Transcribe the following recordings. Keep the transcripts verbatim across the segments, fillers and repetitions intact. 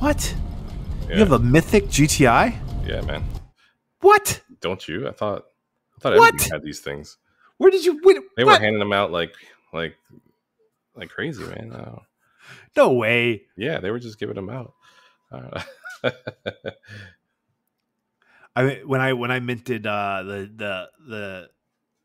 What? Yeah. You have a mythic G T I? Yeah, man. What? Don't you? I thought I thought everybody had these things. Where did you? Wait, they what? were handing them out like like like crazy, man. Oh. No way. Yeah, they were just giving them out. Uh, I mean, when I when I minted uh, the the the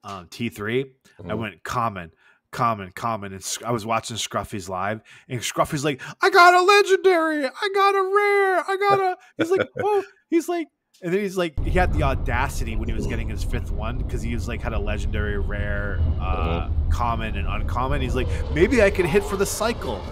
um, T three, mm-hmm. I went common, common, common, and I was watching Scruffy's live, and Scruffy's like, "I got a legendary, I got a rare, I got a." He's like, "Whoa!" He's like, and then he's like, he had the audacity when he was getting his fifth one because he was like had a legendary, rare, uh, mm-hmm. common, and uncommon. He's like, maybe I could hit for the cycle.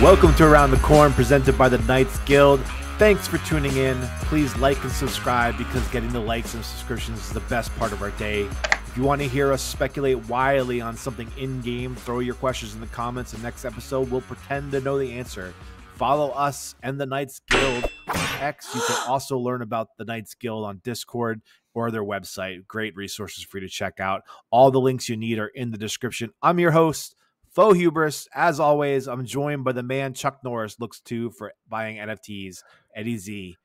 Welcome to Around the Corn, presented by the Knights Guild. Thanks for tuning in. Please like and subscribe because getting the likes and subscriptions is the best part of our day. If you want to hear us speculate wildly on something in-game, throw your questions in the comments, and next episode we'll pretend to know the answer. Follow us and the Knights Guild on X. You can also learn about the Knights Guild on Discord or their website. Great resources for you to check out. All the links you need are in the description. I'm your host, Faux Hubris. As always, I'm joined by the man Chuck Norris looks to for buying N F Ts, Eddie Z.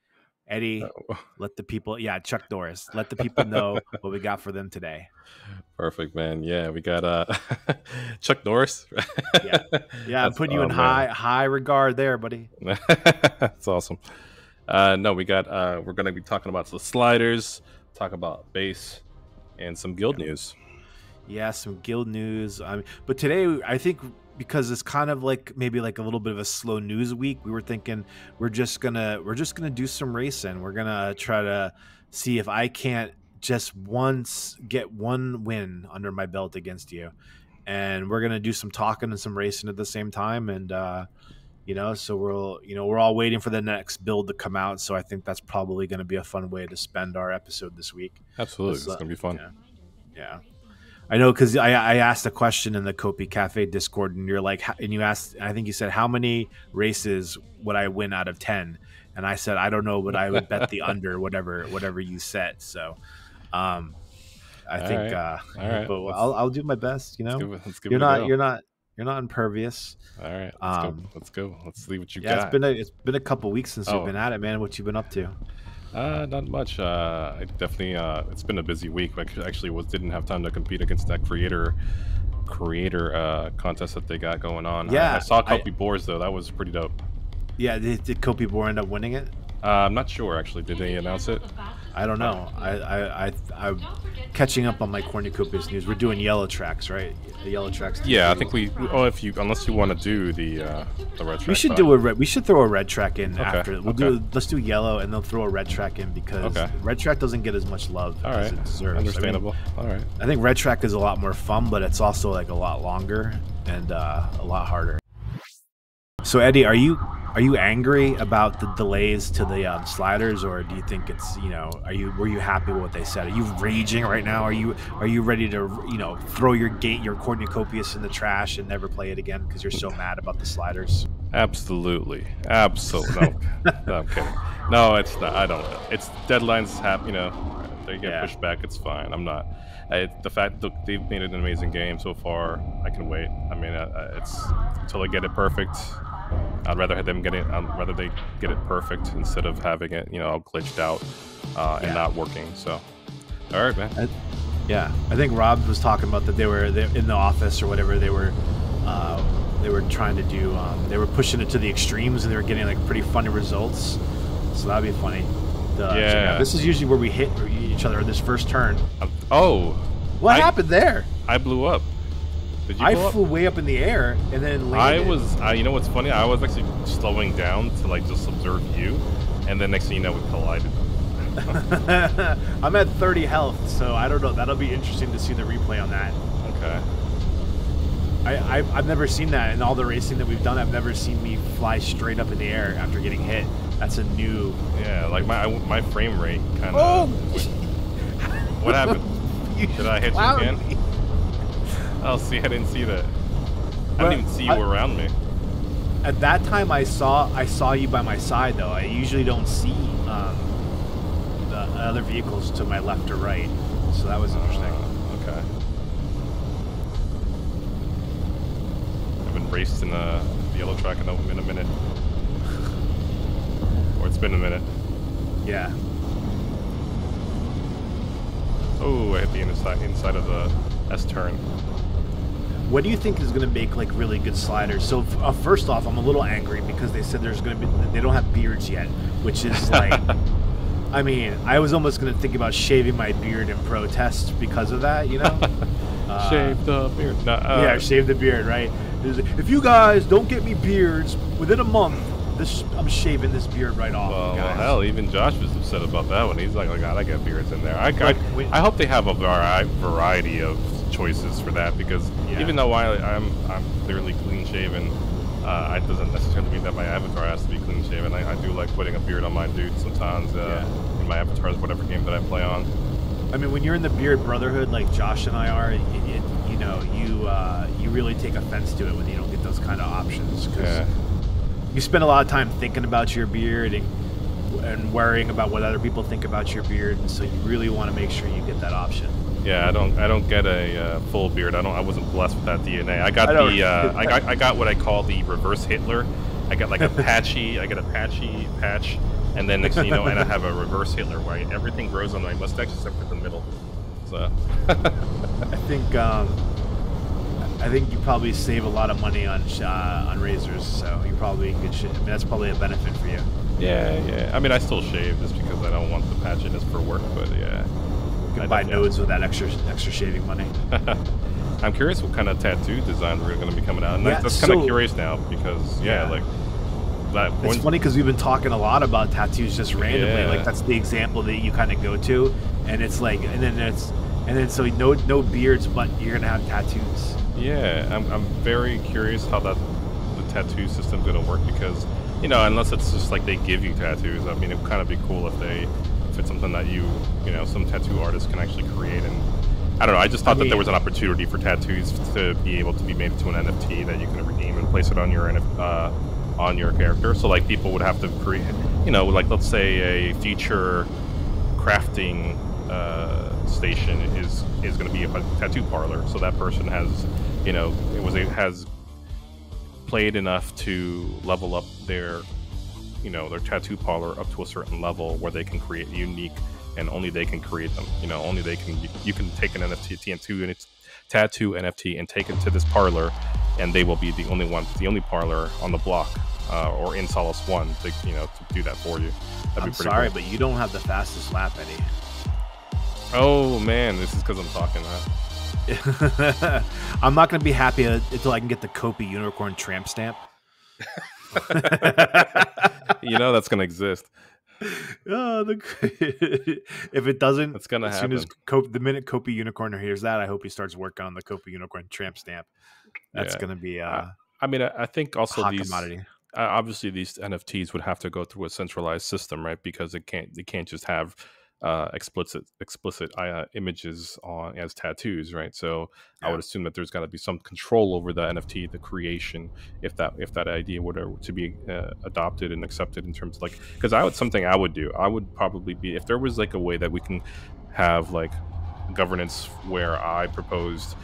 Eddie, oh. let the people, yeah, Chuck Norris, let the people know what we got for them today. Perfect, man. Yeah, we got uh, Chuck Norris. yeah, yeah, I'm putting you in man. high high regard there, buddy. That's awesome. Uh, no, we got. Uh, we're going to be talking about the sliders, talk about bass, and some guild yeah. news. Yeah, some guild news. I mean, but today, I think because it's kind of like maybe like a little bit of a slow news week, we were thinking we're just gonna we're just gonna do some racing. We're gonna try to see if I can't just once get one win under my belt against you, and we're gonna do some talking and some racing at the same time. And uh, you know, so we'll you know we're all waiting for the next build to come out. So I think that's probably gonna be a fun way to spend our episode this week. Absolutely, it's uh, gonna be fun. Yeah. yeah. I know because I, I asked a question in the Kopi Cafe Discord, and you're like, and you asked, I think you said, how many races would I win out of ten? And I said, I don't know, but I would bet the under, whatever, whatever you said. So, um, I all think, right. uh, all right. but I'll, I'll do my best. You know, let's give, let's give you're not, go. you're not, you're not impervious. All right, let's um, go. Let's go. Let's see what you yeah, got. It's been a, it's been a couple weeks since oh. we've been at it, man. What you've been up to? Uh, not much. Uh, I definitely. Uh, it's been a busy week. I actually was didn't have time to compete against that creator, creator uh, contest that they got going on. Yeah, I, I saw CopiBoar's though. That was pretty dope. Yeah, did, did CopiBoar end up winning it? Uh, I'm not sure actually. Did they announce it? I don't know. I, I, I, I'm catching up on my Cornucopias news. We're doing yellow tracks, right? The yellow tracks. Yeah, I think we. Oh, if you, unless you want to do the uh, the red track. We should but. do a red. We should throw a red track in okay. after. We'll okay. do. Let's do yellow, and they'll throw a red track in because okay. red track doesn't get as much love All as right. it deserves. Understandable. I mean, All right. I think red track is a lot more fun, but it's also like a lot longer and uh, a lot harder. So Eddie, are you are you angry about the delays to the um, sliders, or do you think it's you know are you were you happy with what they said? Are you raging right now? Are you are you ready to you know throw your gate your cornucopias in the trash and never play it again because you're so mad about the sliders? Absolutely, absolutely. No, no I'm kidding. No, it's not. I don't. It's deadlines happen. You know, they get yeah. pushed back. It's fine. I'm not. I, the fact that they've made an amazing game so far, I can wait. I mean, I, it's until they get it perfect. I'd rather have them get it. I'd rather they get it perfect instead of having it, you know, all glitched out uh, and yeah. not working. So, all right, man. I, yeah, I think Rob was talking about that. They were they, in the office or whatever. They were uh, they were trying to do. Um, they were pushing it to the extremes, and they were getting like pretty funny results. So that'd be funny. The, yeah. So this is usually where we hit each other in this first turn. Um, oh, what I, happened there? I blew up. Did you I blow flew up? way up in the air and then landed. I was, I, you know what's funny? I was actually slowing down to like just observe you, and then next thing you know, we collided. I'm at thirty health, so I don't know. That'll be interesting to see the replay on that. Okay. I, I I've never seen that in all the racing that we've done. I've never seen me fly straight up in the air after getting hit. That's a new. Yeah, like my my frame rate kind of. Oh. What happened? Did I hit wow. you again? Oh, see, I didn't see that. But I didn't even see you I, around me. At that time, I saw I saw you by my side though. I usually don't see um, the other vehicles to my left or right. So that was interesting. Uh, okay. I haven't raced in the, the yellow track in a, in a minute. Or it's been a minute. Yeah. Oh, I hit the inside, inside of the S-turn. What do you think is going to make like really good sliders? So uh, first off, I'm a little angry because they said there's going to be they don't have beards yet, which is like, I mean, I was almost going to think about shaving my beard in protest because of that, you know. uh, shave the beard. No, uh, yeah, shave the beard, right? If you guys don't get me beards within a month, this I'm shaving this beard right off. Well, guys. Well, hell, even Josh was upset about that one. He's like, "I gotta get beards in there." I got. Like, I hope they have a variety of choices for that, because yeah. even though I, I'm I'm clearly clean shaven, uh, it doesn't necessarily mean that my avatar has to be clean shaven. I, I do like putting a beard on my dude sometimes uh, yeah. in my avatars, whatever game that I play on. I mean, when you're in the beard brotherhood like Josh and I are, it, it, you know, you uh, you really take offense to it when you don't get those kind of options. Cause yeah. You spend a lot of time thinking about your beard and, and worrying about what other people think about your beard, and so you really want to make sure you get that option. Yeah, I don't, I don't get a uh, full beard. I don't, I wasn't blessed with that D N A. I got I the, uh, I got, I got what I call the reverse Hitler. I got like a patchy, I got a patchy patch, and then next thing you know, and I have a reverse Hitler where I, everything grows on my mustache except for the middle. So, I think, um, I think you probably save a lot of money on uh, on razors, so you probably good shit. I mean, that's probably a benefit for you. Yeah, yeah. I mean, I still shave just because I don't want the patchiness for work, but yeah. You can buy nodes with that extra extra shaving money. I'm curious what kind of tattoo design we're going to be coming out. And yeah, that's so, kind of curious now because, yeah, yeah. like... That point. It's funny because we've been talking a lot about tattoos just randomly. Yeah. Like, that's the example that you kind of go to. And it's like... And then it's... And then so no no beards, but you're going to have tattoos. Yeah, I'm, I'm very curious how that the tattoo system's going to work because, you know, unless it's just like they give you tattoos, I mean, it would kind of be cool if they... If it's something that you, you know, some tattoo artists can actually create, and I don't know. I just thought I mean, that there was an opportunity for tattoos to be able to be made to an N F T that you can redeem and place it on your uh, on your character. So like people would have to create, you know, like let's say a future crafting uh, station is is going to be a tattoo parlor. So that person has, you know, it was it has played enough to level up their. You know, their tattoo parlor up to a certain level where they can create unique, and only they can create them. You know, only they can. You, you can take an N F T and two and tattoo N F T and take it to this parlor, and they will be the only one, the only parlor on the block uh, or in Solace One to you know to do that for you. That'd I'm be sorry, cool. But you don't have the fastest lap, Eddie. Oh man, this is because I'm talking, huh? I'm not gonna be happy until I can get the Copi Unicorn tramp stamp. You know that's gonna exist. Oh, the, if it doesn't, it's gonna as happen. Soon as Cop, the minute Kopi Unicorn hears that, I hope he starts working on the Kopi Unicorn tramp stamp. That's yeah. gonna be. Uh, uh, I mean, I, I think also these commodity. Uh, obviously these N F Ts would have to go through a centralized system, right? Because it can't they can't just have uh, explicit explicit uh, images on as tattoos, right? So yeah. I would assume that there's got to be some control over the N F T, the creation, if that if that idea were to be uh, adopted and accepted in terms of like, because I would something I would do, I would probably be if there was like a way that we can have like governance where I proposed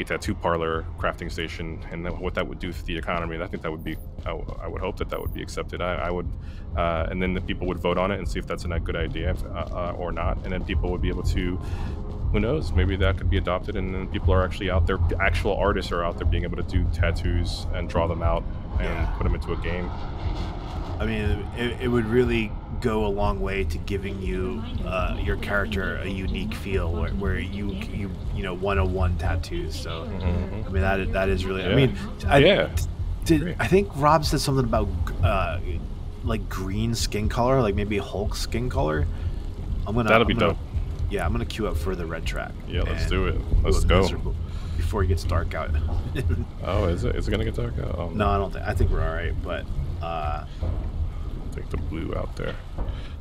a tattoo parlor crafting station and then what that would do for the economy. And I think that would be, I, I would hope that that would be accepted. I, I would, uh, and then the people would vote on it and see if that's a good idea if, uh, uh, or not. And then people would be able to, who knows, maybe that could be adopted. And then people are actually out there, actual artists are out there being able to do tattoos and draw them out and yeah. put them into a game. I mean, it, it would really go a long way to giving you uh, your character a unique feel, where, where you you you know one oh one tattoos. So mm-hmm. I mean that that is really. Yeah. I mean, I, yeah. Did, I think Rob said something about uh, like green skin color, like maybe Hulk skin color. I'm gonna. That'll I'm be gonna, dope. Yeah, I'm gonna queue up for the red track. Yeah, let's do it. Let's go. Miserable. Before it gets dark out. Oh, is it? Is it gonna get dark out? Um, no, I don't think. I think we're all right, but. Uh, I think the blue out there,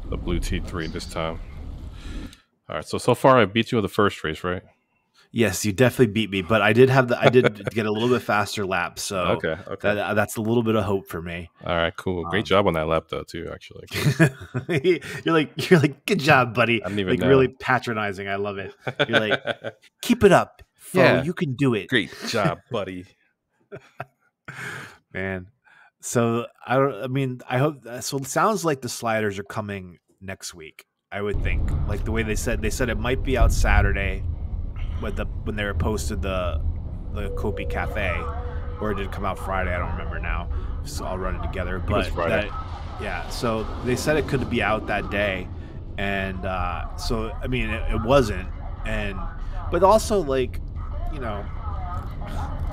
the blue T three this time. All right, so so far I beat you with the first race, right? Yes, you definitely beat me, but I did have the I did get a little bit faster lap, so okay, okay. That, that's a little bit of hope for me. All right, cool. Great um, job on that lap though, too. Actually, you're like you're like good job, buddy. I didn't even like know. Really patronizing. I love it. You're like keep it up, foe. Yeah, you can do it. Great job, buddy. Man, so I don't. I mean, I hope. So it sounds like the sliders are coming next week. I would think, like the way they said, they said it might be out Saturday. When the when they were posted the the Kopi Cafe, or it did come out Friday. I don't remember now. So I'll run it together. But it was Friday. That, yeah, so they said it could be out that day, and uh, so I mean it, it wasn't. And but also like, you know,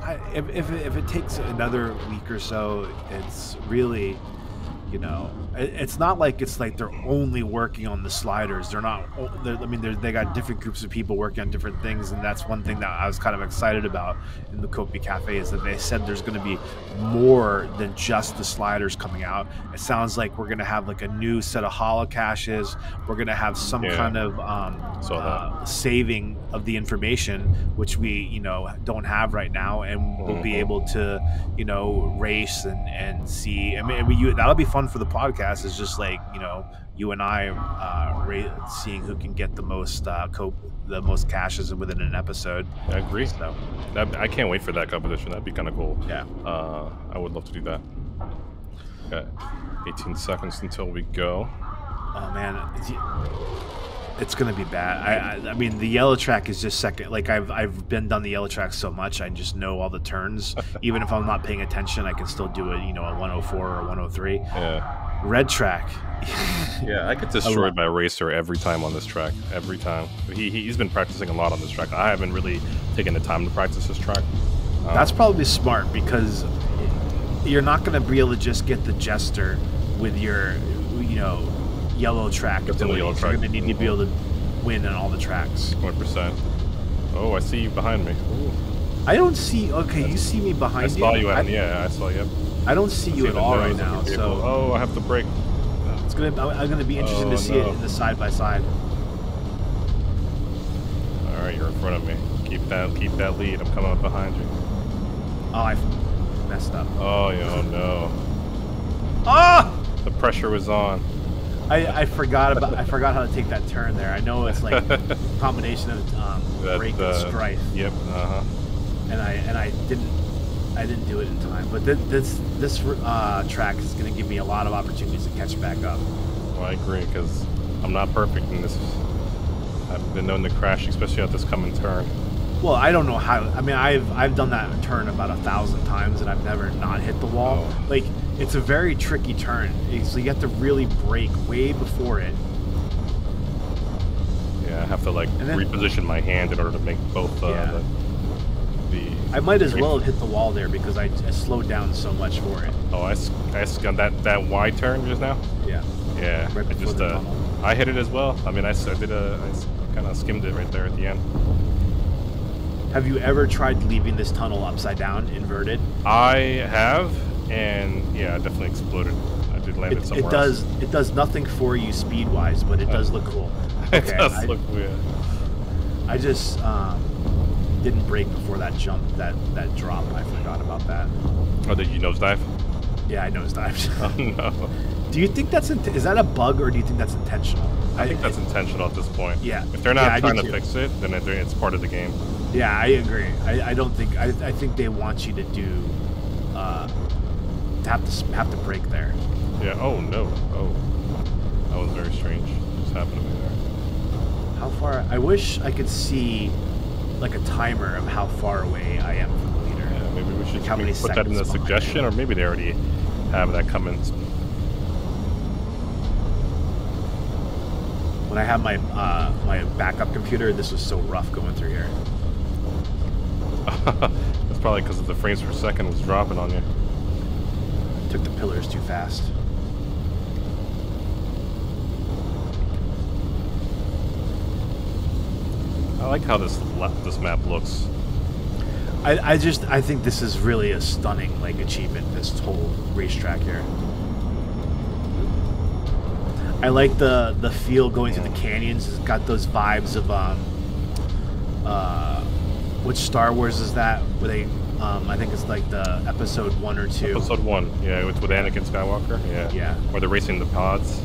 I, if if it, if it takes another week or so, it's really. You know, it's not like it's like they're only working on the sliders. They're not. They're, I mean, they're, they got different groups of people working on different things, and that's one thing that I was kind of excited about in the Kopi Cafe is that they said there's going to be more than just the sliders coming out. It sounds like we're going to have like a new set of holocaches. We're going to have some yeah. kind of um, uh, saving of the information, which we you know don't have right now, and we'll mm-hmm. be able to you know race and and see. I mean, we, you, that'll be fun. For the podcast is just like you know you and I uh ra seeing who can get the most uh cope the most caches within an episode. I agree. So that, I can't wait for that competition. That'd be kind of cool. Yeah, uh I would love to do that. Okay, eighteen seconds until we go. Oh man, it's, it's gonna be bad. I, I I mean the yellow track is just second. Like I've I've been down the yellow track so much, I just know all the turns. Even if I'm not paying attention, I can still do it. You know, a one oh four or a one oh three. Yeah. Red track. Yeah, I get destroyed by Racer every time on this track. Every time. He he's been practicing a lot on this track. I haven't really taken the time to practice this track. Um, That's probably smart because you're not gonna be able to just get the jester with your you know. Yellow track. It's yellow track. You're going to need to be able to win on all the tracks. one hundred percent. Oh, I see you behind me. Ooh. I don't see. Okay, that's, you see me behind you. I saw you. you at, I, yeah, I saw you. I don't see I you at all right now. So oh, I have to brake. It's gonna. I'm going to be interested oh, to see no. it in the side by side. All right, you're in front of me. Keep that. Keep that lead. I'm coming up behind you. Oh, I messed up. Oh, yeah, no. Ah! The pressure was on. I, I forgot about I forgot how to take that turn there. I know it's like a combination of um, that, brake uh, and strife. Yep. Uh huh. And I and I didn't I didn't do it in time. But th this this uh, track is going to give me a lot of opportunities to catch back up. Well, I agree because I'm not perfect in this. I've been known to crash, especially at this coming turn. Well, I don't know how. I mean, I've I've done that turn about a thousand times, and I've never not hit the wall. Oh. Like. It's a very tricky turn, so you have to really brake way before it. Yeah, I have to like then, reposition my hand in order to make both uh, yeah. the, the. I might as well have hit the wall there because I, I slowed down so much for it. Oh, I, I that that Y turn just now. Yeah. Yeah. Right I just uh, I hit it as well. I mean, I, I did a I kind of skimmed it right there at the end. Have you ever tried leaving this tunnel upside down, inverted? I have. And yeah, it definitely exploded. I did land it, it somewhere. It does. Else. It does nothing for you speed wise, but it does look cool. Okay, it does I, look weird. I just um, didn't brake before that jump, that that drop. I forgot about that. Oh, did you nosedive? Yeah, I nosedived. Oh no. Do you think that's is that a bug or do you think that's intentional? I think I, that's it, intentional at this point. Yeah. If they're not yeah, trying to too. fix it, then it's part of the game. Yeah, I agree. I, I don't think I I think they want you to do. Uh, Have to have to break there. Yeah. Oh no. Oh, that was very strange. Just happened to be there. How far? I wish I could see, like a timer of how far away I am from the leader. Yeah. Maybe we should like maybe put that in the suggestion, me. or maybe they already have that coming. When I had my uh, my backup computer, this was so rough going through here. That's probably because the frames per second was dropping on you. Took the pillars too fast. I like how this this map looks. I I just I think this is really a stunning like achievement. This whole racetrack here. I like the the feel going through the canyons. It's got those vibes of um uh Which Star Wars is that? Where they, um, I think it's like the episode one or two. Episode one, yeah, it's with Anakin Skywalker. Yeah. Yeah. Where they're racing the pods.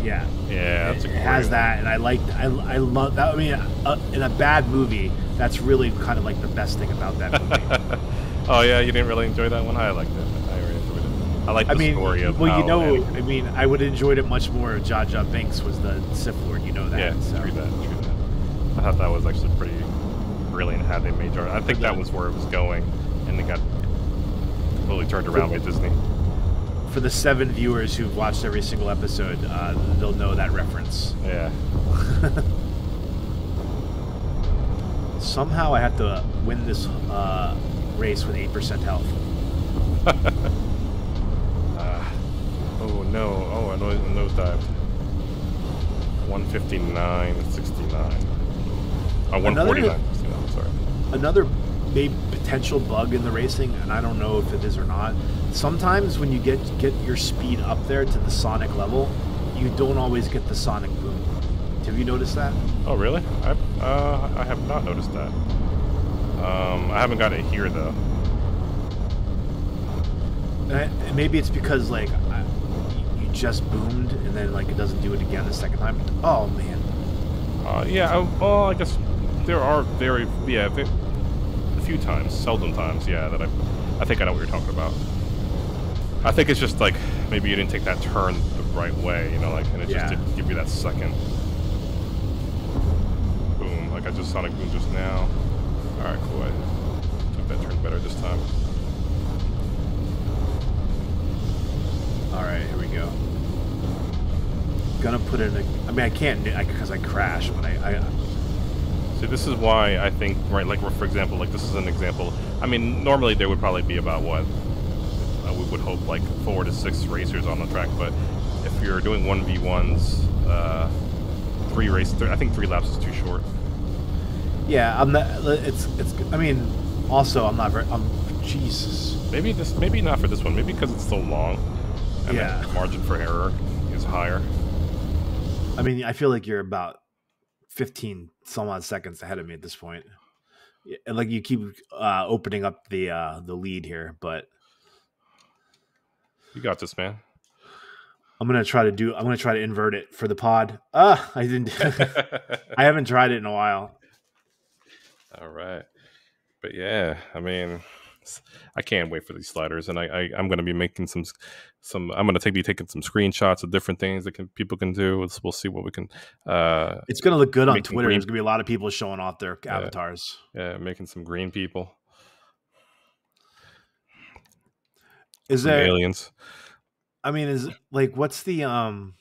Yeah. Yeah, that's a great it has one. That, and I like, I, I love that. I mean, uh, in a bad movie, that's really kind of like the best thing about that movie. Oh yeah, you didn't really enjoy that one. I liked it. I really enjoyed it. I like the I mean, story of. Well, how you know, Anakin... I mean, I would have enjoyed it much more if Jar Jar Binks was the Sith Lord. You know that. Yeah, so. True that. True that. I thought that was actually pretty. Brilliant how they made Jar. I think that was where it was going, and it got totally turned around by Disney. For the seven viewers who've watched every single episode, uh, they'll know that reference. Yeah. Somehow I have to win this uh, race with eight percent health. uh, oh no, oh I nosedived. one fifty-nine sixty-nine. Uh, one forty-nine. Sorry. Another big potential bug in the racing, and I don't know if it is or not, sometimes when you get get your speed up there to the sonic level, you don't always get the sonic boom. Have you noticed that? Oh, really? I uh, I have not noticed that. Um, I haven't got it here, though. And I, and maybe it's because, like, I, you just boomed, and then, like, it doesn't do it again the second time. Oh, man. Uh, yeah, I, well, I guess... There are very, yeah, very, a few times, seldom times, yeah, that I, I think I know what you're talking about. I think it's just like, maybe you didn't take that turn the right way, you know, like, and it yeah. just didn't give you that second. Boom, like I just sonic boom just now. Alright, cool, I took that turn better this time. Alright, here we go. Gonna put in a, I mean, I can't, because I, I crashed, but I... I See, this is why I think, right, like, for example, like, this is an example. I mean, normally there would probably be about, what, uh, we would hope, like, four to six racers on the track, but if you're doing one v ones, uh, three races, th I think three laps is too short. Yeah, I'm not, it's, it's, I mean, also, I'm not very, I'm, Jesus. Maybe this, maybe not for this one, maybe because it's so long, and yeah. the margin for error is higher. I mean, I feel like you're about... fifteen some odd seconds ahead of me at this point. And like you keep uh, opening up the uh, the lead here, but you got this, man. I'm gonna try to do. I'm gonna try to invert it for the pod. Ah, I didn't. I haven't tried it in a while. All right, but yeah, I mean, I can't wait for these sliders, and I, I I'm gonna be making some some. I'm gonna take be taking some screenshots of different things that can people can do. We'll, we'll see what we can. Uh, it's gonna look good on Twitter. Green... There's gonna be a lot of people showing off their yeah. avatars. Yeah, making some green people. Is some there aliens? I mean, is like what's the um?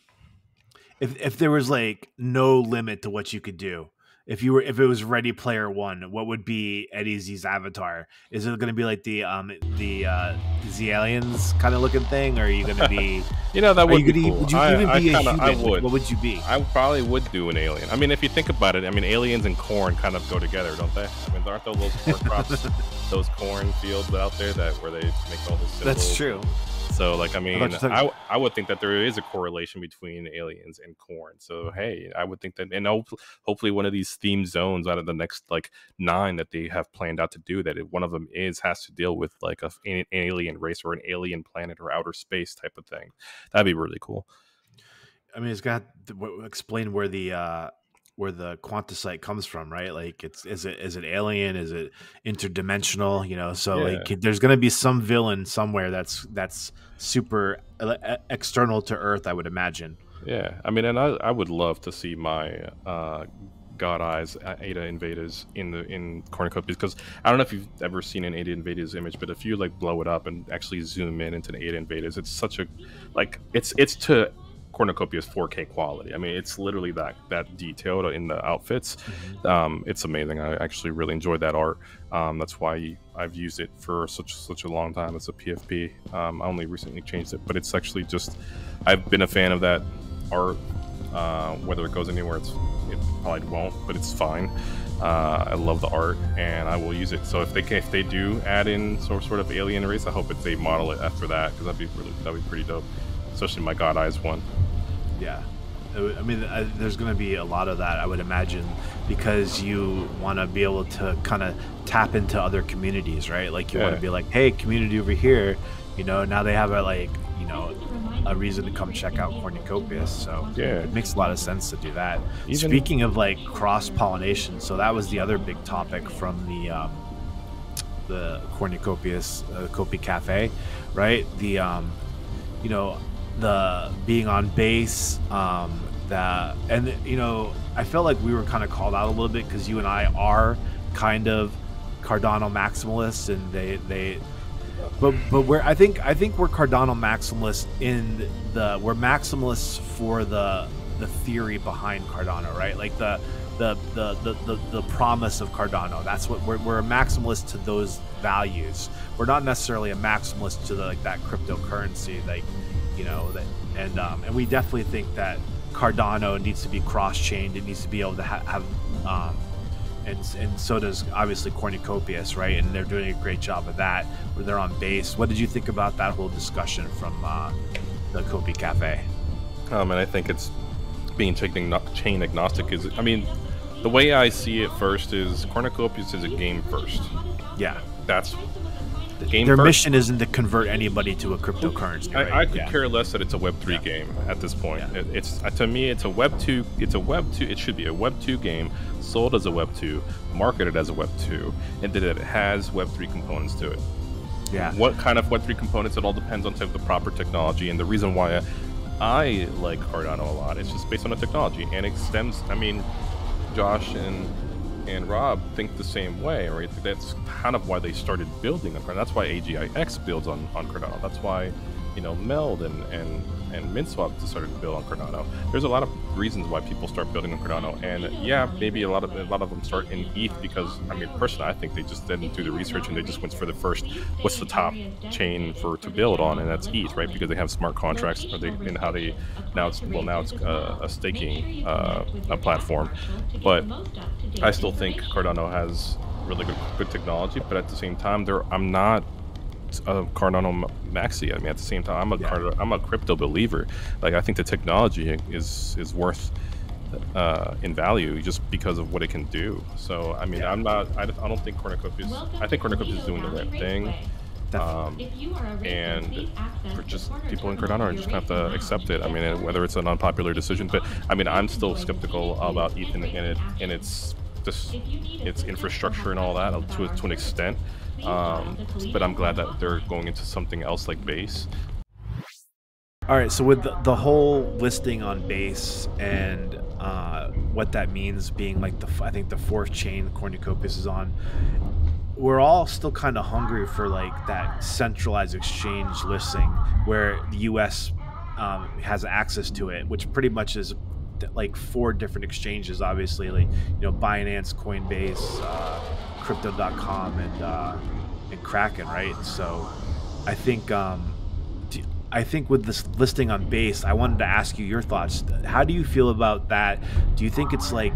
If if there was like no limit to what you could do. If you were, if it was Ready Player One, what would be Eddie Z's avatar? Is it going to be like the um the uh, the aliens kind of looking thing, or are you going to be? You know that would you be. Gonna, cool. Would you I, even I be kinda, a human? I would. What would you be? I probably would do an alien. I mean, if you think about it, I mean, aliens and corn kind of go together, don't they? I mean, aren't there those corn crops, those corn fields out there that where they make all this? That's true. So, like, I mean, I, I would think that there is a correlation between aliens and corn. So, hey, I would think that, and hopefully one of these theme zones out of the next, like, nine that they have planned out to do, that if one of them is, has to deal with, like, a, an alien race or an alien planet or outer space type of thing. That'd be really cool. I mean, it's got to explain where the... Uh... where the quantasite comes from, right? Like it's, is it, is it alien? Is it interdimensional? You know? So yeah. like there's going to be some villain somewhere that's, that's super external to Earth, I would imagine. Yeah. I mean, and I, I would love to see my, uh, God Eyes Ada Invaders in the in Cornucopias, because I don't know if you've ever seen an Ada Invaders image, but if you like blow it up and actually zoom in into an Ada Invaders, it's such a, like it's, it's to Cornucopia's four K quality. I mean, it's literally that that detailed in the outfits. Mm-hmm. Um, it's amazing. I actually really enjoyed that art. Um, that's why I've used it for such such a long time. It's a P F P. Um, I only recently changed it, but it's actually just I've been a fan of that art. Uh, whether it goes anywhere, it's, it probably won't, but it's fine. Uh, I love the art, and I will use it. So if they can, if they do add in some sort of alien race, I hope if they model it after that, because that'd be really that'd be pretty dope. Especially my God Eyes one. Yeah, I mean, I, there's going to be a lot of that, I would imagine. because you want to be able to kind of tap into other communities, right? Like you yeah. want to be like, hey, community over here, you know, now they have a like, you know, a reason to come check out Cornucopias. So yeah, it makes a lot of sense to do that. Even speaking of like cross pollination, so that was the other big topic from the um, the Cornucopias uh, Kopi Cafe, right? The um, you know, the being on base. Um, that and you know, I felt like we were kind of called out a little bit because you and I are kind of Cardano maximalists, and they they. But but we're I think I think we're Cardano maximalists in the we're maximalists for the the theory behind Cardano, right? Like the the the the the, the promise of Cardano. That's what we're we're a maximalist to those values. We're not necessarily a maximalist to the, like that cryptocurrency, like you know that and um, and we definitely think that Cardano needs to be cross-chained. It needs to be able to ha have. Um, And, and so does obviously Cornucopias, right? And they're doing a great job of that. Where they're on base. What did you think about that whole discussion from uh, the Kopi Cafe? Um, and I think it's being chain agnostic is. I mean, the way I see it first is Cornucopias is a game first. Yeah, that's the game. Their first. mission isn't to convert anybody to a cryptocurrency. I, right? I could yeah. care less that it's a Web three yeah. game at this point. Yeah. It, it's to me, it's a Web two. It's a Web two. It should be a Web two game. Sold as a Web two, marketed as a Web two, and that it has Web three components to it. Yeah. What kind of Web three components? It all depends on the proper technology, and the reason why I like Cardano a lot is just based on the technology, and it stems. I mean, Josh and and Rob think the same way, right? That's kind of why they started building on Cardano. That's why A G I X builds on on Cardano. That's why, you know, Meld and and. and MintSwap started to build on Cardano. There's a lot of reasons why people start building on Cardano, and yeah, maybe a lot of a lot of them start in E T H because, I mean, personally, I think they just didn't do the research and they just went for the first, what's the top chain for to build on, and that's E T H, right? Because they have smart contracts, or they and how they now it's well now it's uh, a staking uh, a platform, but I still think Cardano has really good good technology, but at the same time, there I'm not. Of Cardano maxi. I mean, at the same time, I'm a yeah. Card I'm a crypto believer. Like, I think the technology is is worth uh, in value just because of what it can do. So, I mean, yeah. I'm not. I, I don't think Cornucopias. I think Cornucopias is doing the right thing. Um, and for just people in Cardano are just gonna have to accept it. I mean, whether it's an unpopular decision, but I mean, I'm still skeptical about E T H and it and its just its infrastructure and all that to to an extent. Um, but I'm glad that they're going into something else like Base. All right, so with the, the whole listing on Base and uh, what that means being like the I think the fourth chain Cornucopias is on, we're all still kind of hungry for like that centralized exchange listing where the U S um, has access to it, which pretty much is like four different exchanges, obviously, like you know Binance, Coinbase, uh, Crypto dot com, and uh, and Kraken, right? So, I think um, do, I think with this listing on Base, I wanted to ask you your thoughts. How do you feel about that? Do you think it's like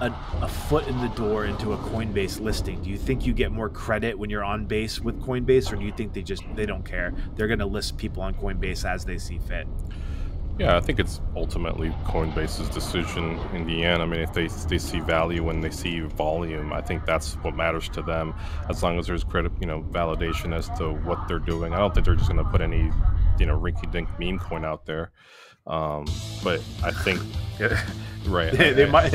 a, a foot in the door into a Coinbase listing? Do you think you get more credit when you're on Base with Coinbase, or do you think they just they don't care? They're going to list people on Coinbase as they see fit. Yeah, I think it's ultimately Coinbase's decision in the end. I mean, if they they see value and they see volume, I think that's what matters to them. As long as there's credit, you know, validation as to what they're doing. I don't think they're just going to put any, you know, rinky-dink meme coin out there. Um, but I think, right? They, they I, might.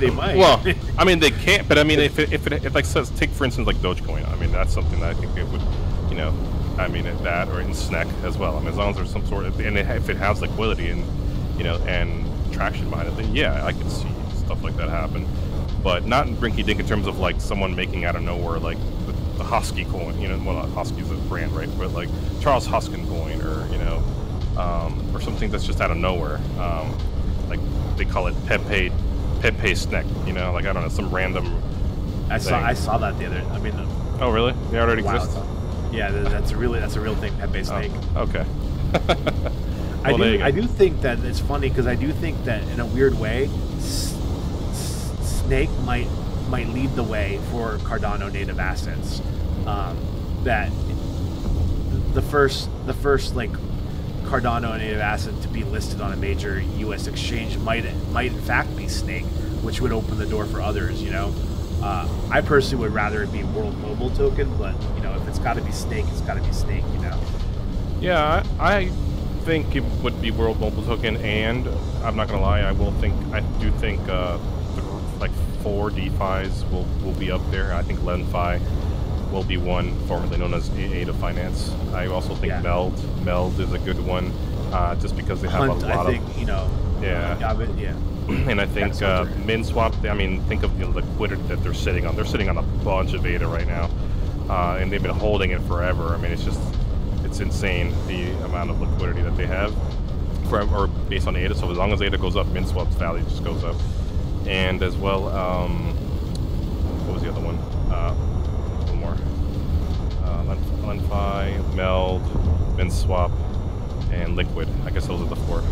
They might. Well, I mean, they can't. But I mean, if it, if it if like says, take for instance like Dogecoin. I mean, that's something that I think it would, you know. I mean, at that or in S N E C as well. I mean, as long as there's some sort of, and it, if it has liquidity and, you know, and traction behind it, then yeah, I could see stuff like that happen. But not in rinky-dink in terms of like someone making out of nowhere like the, the Hosky coin, you know, well, Hosky is a brand, right? But like Charles Hoskin coin, or you know, um, or something that's just out of nowhere. Um, like they call it Pepe Pepe S N E C, you know, like I don't know, some random. I thing. saw I saw that the other. I mean. The, oh really? They already wow. exist. Yeah, that's a really that's a real thing. Pepe Snake. Oh, okay. I well, do I do think that it's funny because I do think that in a weird way, S S Snake might might lead the way for Cardano native assets. Um, that the first the first like Cardano native asset to be listed on a major U S exchange might might in fact be Snake. which would open the door for others, you know? Uh, I personally would rather it be World Mobile Token, but, you know, if it's got to be Snake, it's got to be Snake, you know? Yeah, I think it would be World Mobile Token, and I'm not going to lie, I will think, I do think, uh, like, four DeFis will, will be up there. I think LenFi will be one, formerly known as Ada Finance. I also think yeah. Meld, Meld is a good one, uh, just because they have Hunt, a lot I think, of... you know, yeah. David, yeah. And I think uh, MinSwap, I mean, think of you know, the liquidity that they're sitting on. They're sitting on a bunch of A D A right now, uh, and they've been holding it forever. I mean, it's just, it's insane the amount of liquidity that they have for, or based on A D A. So as long as A D A goes up, MinSwap's value just goes up. And as well, um, what was the other one? Uh, one more. Uh, LenFi, Meld, MinSwap, and Liquid. I guess those are the four.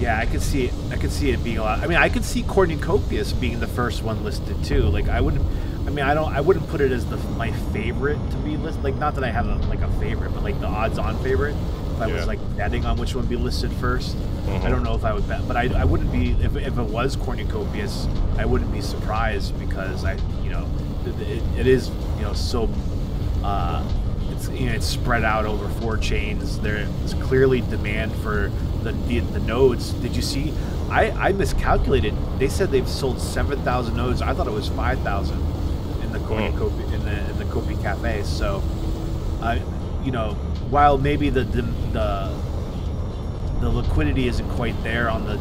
Yeah, I could see it. I could see it being a lot. I mean, I could see Cornucopias being the first one listed too. Like, I wouldn't. I mean, I don't. I wouldn't put it as the my favorite to be listed. Like, not that I have a, like a favorite, but like the odds-on favorite. If I yeah. was like betting on which one would be listed first, mm-hmm. I don't know if I would bet, but I, I wouldn't be. If, if it was Cornucopias, I wouldn't be surprised because I, you know, it, it is you know so. Uh, It's, you know, it's spread out over four chains. There's clearly demand for the, the the nodes. Did you see? I I miscalculated. They said they've sold seven thousand nodes. I thought it was five thousand in the Cornucopia, in the in the Kopi Cafe. So, I uh, you know, while maybe the, the the the liquidity isn't quite there on the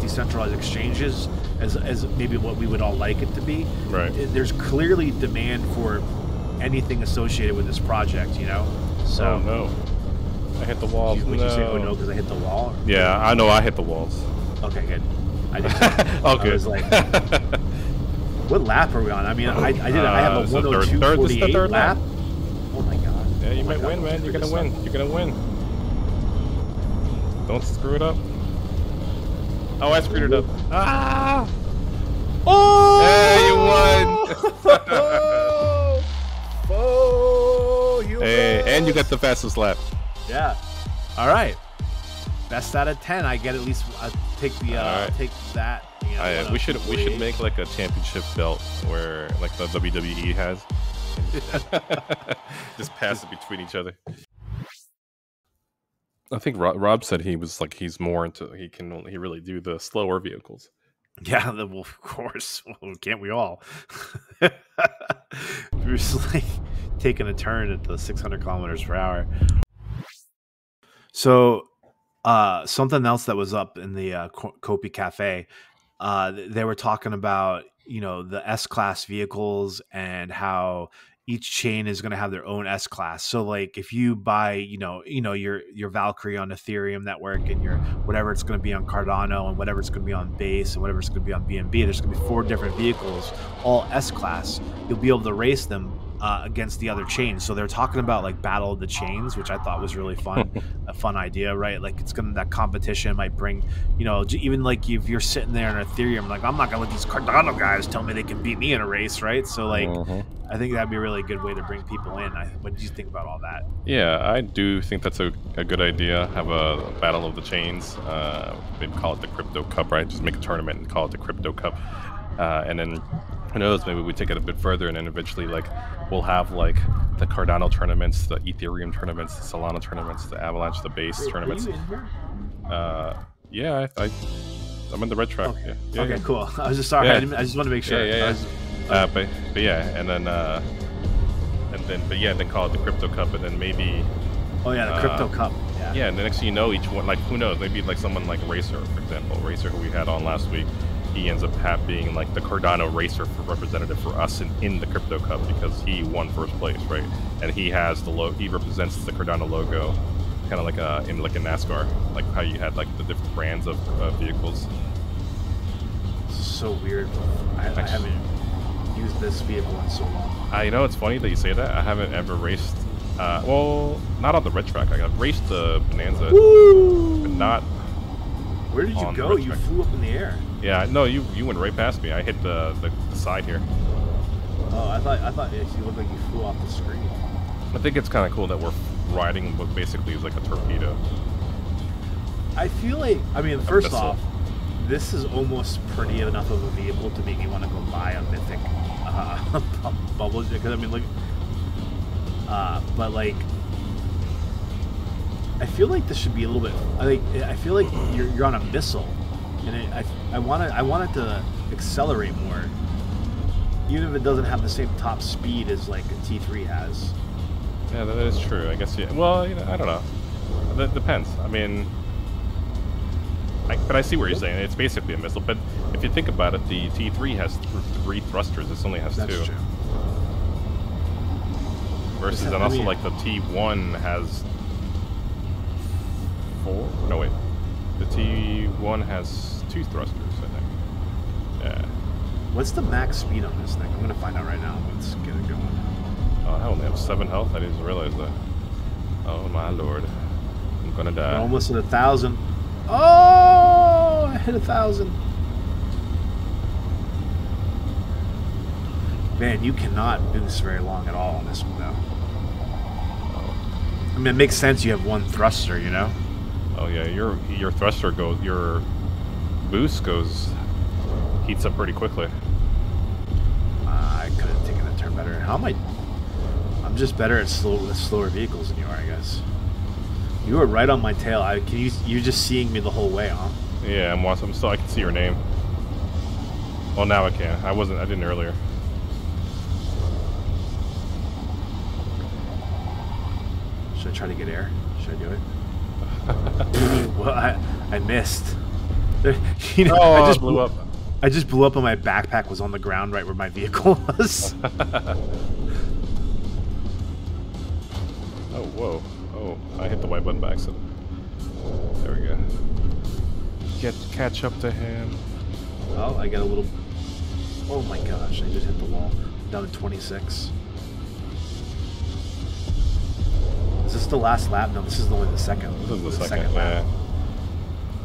decentralized exchanges as as maybe what we would all like it to be. Right. There's clearly demand for anything associated with this project, you know? So, oh, no. I hit the walls. Would no. you say, oh, no, because I hit the wall? Yeah, I know I hit the walls. Okay, good. I just oh, I good. was like, what lap are we on? I mean, I, I did uh, I have a one oh two forty-eight lap. lap. Oh, my God. Yeah, you oh might God, win, man. You're going to win. Up. You're going to win. Don't screw it up. Oh, I screwed it up. Ah! Oh! Hey, you won! Oh, you hey, and you got the fastest lap. Yeah. All right. Best out of ten. I get at least. I take the. Uh, right. Take that. You know, right. We should. Three. We should make like a championship belt where like the W W E has. Just pass it between each other. I think Rob, Rob said he was like he's more into he can only, he really do the slower vehicles. Yeah, the, well, of course. Well, can't we all? We're just like taking a turn at the six hundred kilometers per hour. So, uh, something else that was up in the uh, Kopi Cafe, uh, they were talking about you know the S-class vehicles and how each chain is going to have their own S-class. So, like, if you buy, you know, you know your your Valkyrie on Ethereum network and your whatever it's going to be on Cardano and whatever it's going to be on Base and whatever it's going to be on B N B, there's going to be four different vehicles, all S-class. You'll be able to race them uh, against the other chains. So they're talking about like battle of the chains, which I thought was really fun, a fun idea, right? Like it's going to, that competition might bring, you know, even like if you're sitting there in Ethereum, like I'm not going to let these Cardano guys tell me they can beat me in a race, right? So like, mm-hmm. I think that'd be a really good way to bring people in. I, what do you think about all that? Yeah, I do think that's a, a good idea. Have a battle of the chains. Uh, maybe call it the Crypto Cup, right? Just make a tournament and call it the Crypto Cup. Uh, and then who knows, maybe we take it a bit further and then eventually like we'll have like the Cardano tournaments, the Ethereum tournaments, the Solana tournaments, the Avalanche, the Base Wait, tournaments. Are you in here? Uh, yeah, I, I, I'm in the red track. Okay, yeah. Yeah, okay yeah. cool. I was just sorry. Yeah. I, didn't, I just want to make sure. Yeah, yeah, yeah. I was, Uh, but, but yeah, and then, uh, and then, but yeah, then call it the Crypto Cup, and then maybe. Oh yeah, the uh, Crypto Cup. Yeah. Yeah, and the next thing you know, each one, like who knows, maybe like someone like Racer, for example, Racer who we had on last week, he ends up have being like the Cardano Racer for representative for us in, in the Crypto Cup because he won first place, right? And he has the lo he represents the Cardano logo, kind of like a in like a NASCAR, like how you had like the different brands of uh, vehicles. So weird. I, I haven't. Use this vehicle in so long. I know it's funny that you say that. I haven't ever raced. Uh, well, not on the red track. I've raced the Bonanza, Woo! but not. Where did you go? You flew up in the air. Yeah, no, you you went right past me. I hit the the, the side here. Oh, I thought I thought it, you looked like you flew off the screen. I think it's kind of cool that we're riding what basically is like a torpedo. I feel like I mean, first off, this is almost pretty enough of a vehicle to make you want to go buy a mythic uh, bubble, because I mean, like, uh, but like, I feel like this should be a little bit. I think I feel like you're you're on a missile, and it, I I want to I want it to accelerate more, even if it doesn't have the same top speed as like a T three has. Yeah, that is true. I guess. Yeah. Well, you know, I don't know. That depends. I mean. I, but I see what you're saying. It's basically a missile. But if you think about it, the T three has th three thrusters. This only has That's two. True. Versus, and also, like, the T one has four? No, wait. The T one has two thrusters, I think. Yeah. What's the max speed on this thing? I'm going to find out right now. Let's get it going. Oh, I only have seven health. I didn't even realize that. Oh, my lord. I'm going to die. We're almost at a thousand. Oh, I hit a thousand. Man, you cannot boost very long at all on this one, though. I mean, it makes sense. You have one thruster, you know. Oh yeah, your your thruster goes, your boost goes, heats up pretty quickly. Uh, I could have taken that turn better. How am I? I'm just better at slow, slower vehicles than you are, I guess. You were right on my tail. I can you. You're just seeing me the whole way, huh? Yeah, I'm watching. I'm still. I can see your name. Well, now I can. I wasn't. I didn't earlier. Should I try to get air? Should I do it? Well, I I missed. There, you know, oh, I just blew up. I just blew up, and my backpack was on the ground right where my vehicle was. Oh, whoa. Oh, I hit the white button by accident. There we go. Get catch up to him. Oh, I got a little. Oh my gosh! I just hit the wall. Down to twenty-six. Is this the last lap? No, this is only the second. This is the, the second, second lap.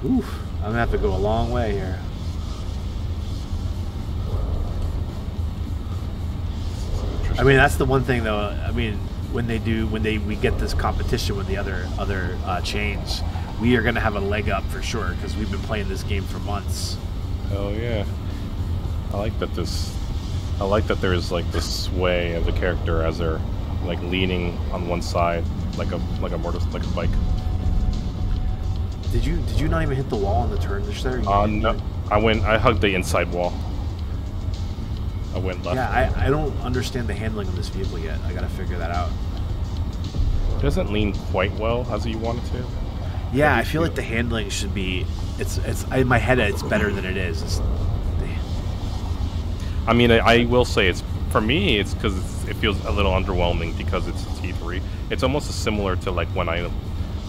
Yeah. Oof! I'm gonna have to go a long way here. I mean, that's the one thing, though. I mean. When they do, when they we get this competition with the other other uh, chains, we are gonna have a leg up for sure because we've been playing this game for months. Oh yeah, I like that this. I like that there's like this sway of the character as they're like leaning on one side, like a like a mortis, like a bike. Did you did you not even hit the wall on the turn just there? You uh, no, I went. I hugged the inside wall. I went left. Yeah, I, I don't understand the handling of this vehicle yet. I gotta figure that out. It doesn't lean quite well as you want it to. Yeah, I feel like the handling should be. It's it's in my head. It's better than it is. It's, I mean, I, I will say it's for me. It's because it feels a little underwhelming because it's a T three. It's almost similar to like when I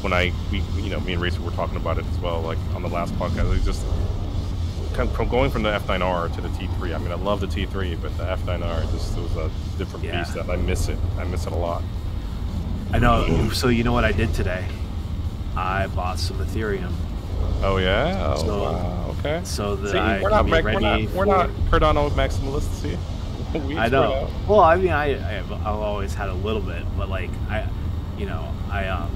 when I we you know me and Racer were talking about it as well. Like on the last podcast, it's just. From going from the F nine R to the T three, I mean, I love the T three, but the F nine R just was a different yeah. beast. That I miss it. I miss it a lot. I know. So you know what I did today? I bought some Ethereum. Oh yeah. So, oh, wow. Okay. So that see, I we're not, ready we're not, we're not Cardano maximalists. See, we I know. Well, I mean, I I've, I've always had a little bit, but like I, you know, I um.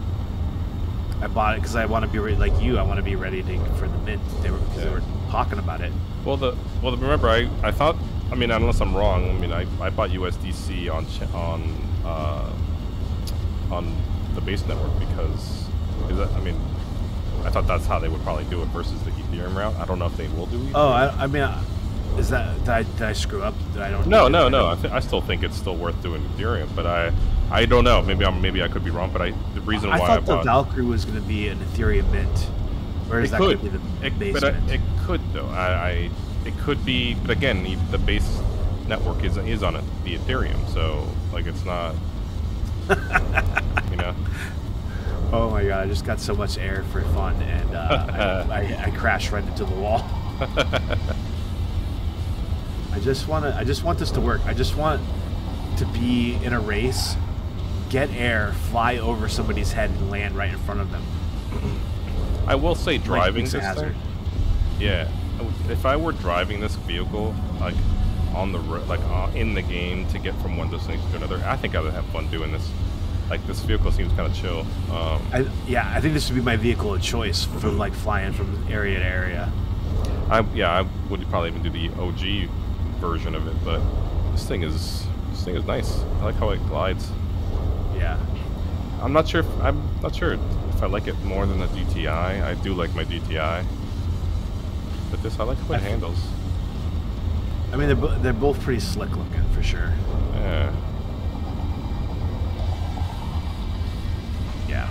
I bought it because I want to be re like you. I want to be ready to, for the mint. They were because yeah. they were talking about it. Well, the well, remember I, I thought. I mean, unless I'm wrong. I mean, I, I bought U S D C on on uh, on the base network because is that, I mean, I thought that's how they would probably do it versus the Ethereum route. I don't know if they will do Ethereum. Oh, I, I mean, is that did I, did I screw up? Did I don't. No, do no, no. I, th I still think it's still worth doing Ethereum, but I. I don't know. Maybe I'm. Maybe I could be wrong. But I. The reason I why thought I thought the Valkyrie was going to be an Ethereum mint. Or is it that could. Be the it, base but mint? I, it could though. I, I. It could be. But again, the, the base network is is on a, the Ethereum. So like it's not. You know. Oh my god! I just got so much air for fun, and uh, I, I, I crashed right into the wall. I just want to. I just want this to work. I just want to be in a race. Get air, fly over somebody's head, and land right in front of them. I will say, driving this hazard. Yeah, if I were driving this vehicle, like on the road, like uh, in the game, to get from one destination to another, I think I would have fun doing this. Like this vehicle seems kind of chill. Um, I, yeah, I think this would be my vehicle of choice for like flying from area to area. I, yeah, I would probably even do the O G version of it, but this thing is this thing is nice. I like how it glides. Yeah. I'm not sure if I'm not sure if I like it more than the D T I. I do like my D T I, but this I like how it I handles. I mean, they're they're both pretty slick looking for sure. Yeah. Yeah.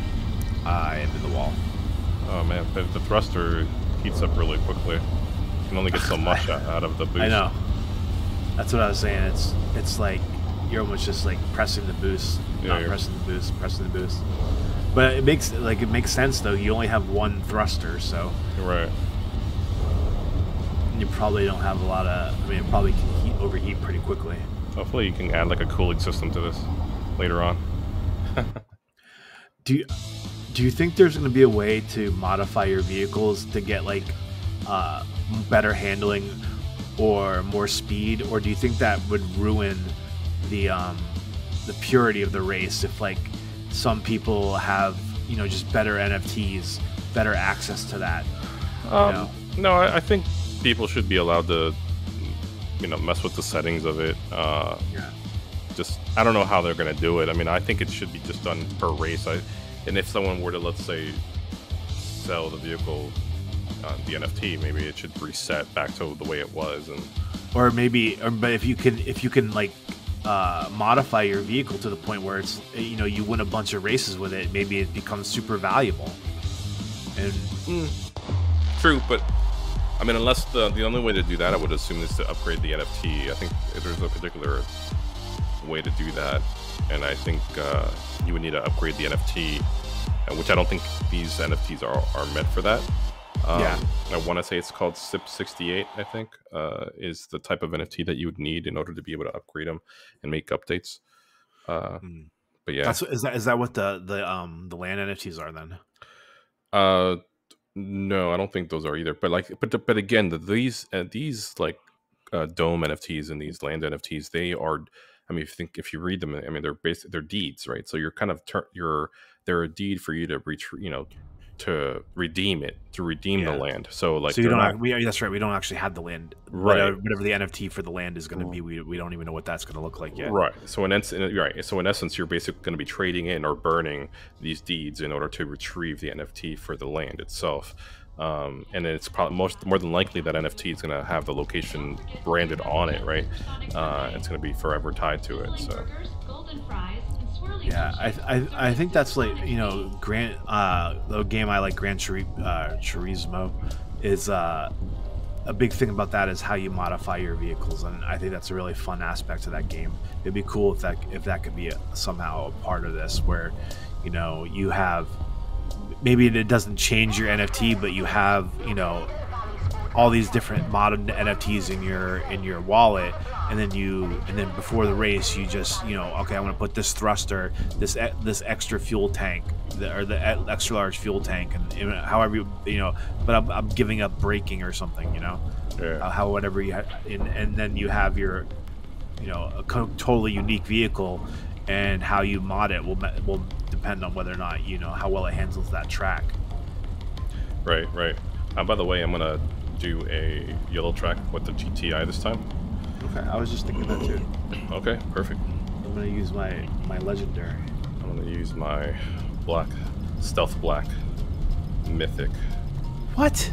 I uh, into the wall. Oh man, but the thruster heats up really quickly. You can only get so much out of the boost. I know. That's what I was saying. It's it's like you're almost just like pressing the boost, yeah, not pressing the boost, pressing the boost. But it makes like it makes sense though. You only have one thruster, so you're right. You probably don't have a lot of. I mean, it probably can heat, overheat pretty quickly. Hopefully, you can add like a cooling system to this later on. Do you, do you think there's going to be a way to modify your vehicles to get like uh, better handling or more speed, or do you think that would ruin the um, the purity of the race if like some people have, you know, just better N F Ts, better access to that? Um, know? No, I, I think people should be allowed to, you know, mess with the settings of it. Uh, yeah. Just I don't know how they're going to do it. I mean, I think it should be just done per race. I, and if someone were to, let's say, sell the vehicle on the N F T, maybe it should reset back to the way it was. And or maybe, or, but if you can, if you can like uh, modify your vehicle to the point where it's, you know, you win a bunch of races with it, maybe it becomes super valuable. And mm, true, but. I mean, unless the, the only way to do that, I would assume, is to upgrade the N F T. I think if there's a particular way to do that, and I think uh, you would need to upgrade the N F T, which I don't think these N F Ts are, are meant for that. Um, yeah. I want to say it's called S I P sixty-eight, I think, uh, is the type of N F T that you would need in order to be able to upgrade them and make updates. Uh, mm. But yeah. That's, is, that, is that what the, the, um, the land N F Ts are then? Uh... No, I don't think those are either. But like, but but again, the, these uh, these like uh, dome N F Ts and these land N F Ts, they are. I mean, if you think if you read them, I mean, they're basically they're deeds, right? So you're kind of you're they're a deed for you to reach, you know, to redeem it, to redeem yeah. the land. So like, so you don't. Not, we, that's right. We don't actually have the land. Right. Whatever, whatever the N F T for the land is going to be, we we don't even know what that's going to look like yet. Right. So in right. So in essence, you're basically going to be trading in or burning these deeds in order to retrieve the N F T for the land itself. Um, and it's probably most more than likely that N F T is going to have the location branded on it. Right. Uh, it's going to be forever tied to it. So. Yeah, I, I I think that's like, you know, Gran, uh, the game I like, Gran Turi, uh, Turismo, is uh, a big thing about that is how you modify your vehicles, and I think that's a really fun aspect of that game. It'd be cool if that if that could be a, somehow a part of this, where, you know, you have maybe it doesn't change your N F T, but you have, you know, all these different modern N F Ts in your in your wallet, and then you and then before the race you just, you know, okay, I want to put this thruster, this this extra fuel tank, the, or the extra large fuel tank, and, and however you, you know, but I'm, I'm giving up braking or something, you know, yeah. uh, how whatever you ha and, and then you have your, you know, a totally unique vehicle, and how you mod it will will depend on whether or not, you know, how well it handles that track. Right, right. Uh, by the way, I'm gonna do a yellow track with the G T I this time. Okay, I was just thinking that too. Okay, perfect. I'm gonna use my my legendary. I'm gonna use my black, stealth black, mythic. What?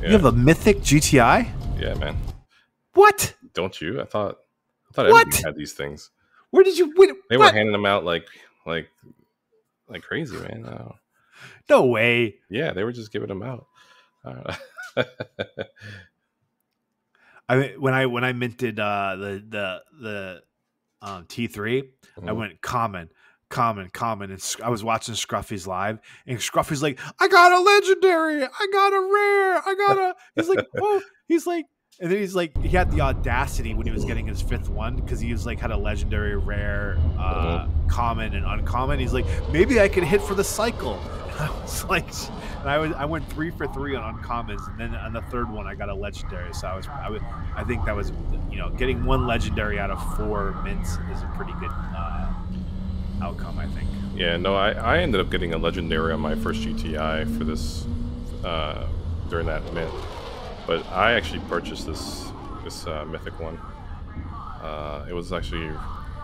Yeah. You have a mythic G T I? Yeah, man. What? Don't you? I thought I thought what? Everybody had these things. Where did you? Wait, they what? Were handing them out like like like crazy, man. No. No way. Yeah, they were just giving them out. Uh, I mean, when I when I minted uh, the the the um, T three, mm-hmm. I went common, common, common, and I was watching Scruffy's live, and Scruffy's like, "I got a legendary, I got a rare, I got a." He's like, "Whoa!" He's like, and then he's like, he had the audacity when he was getting his fifth one because he was like had a legendary, rare, uh, mm-hmm. common, and uncommon. He's like, "Maybe I could hit for the cycle." I was like, and I was, I went three for three on uncommons, and then on the third one I got a legendary. So I was, I would, I think that was, you know, getting one legendary out of four mints is a pretty good uh, outcome, I think. Yeah, no, I, I ended up getting a legendary on my first G T I for this uh, during that mint, But I actually purchased this this uh, mythic one. Uh, it was actually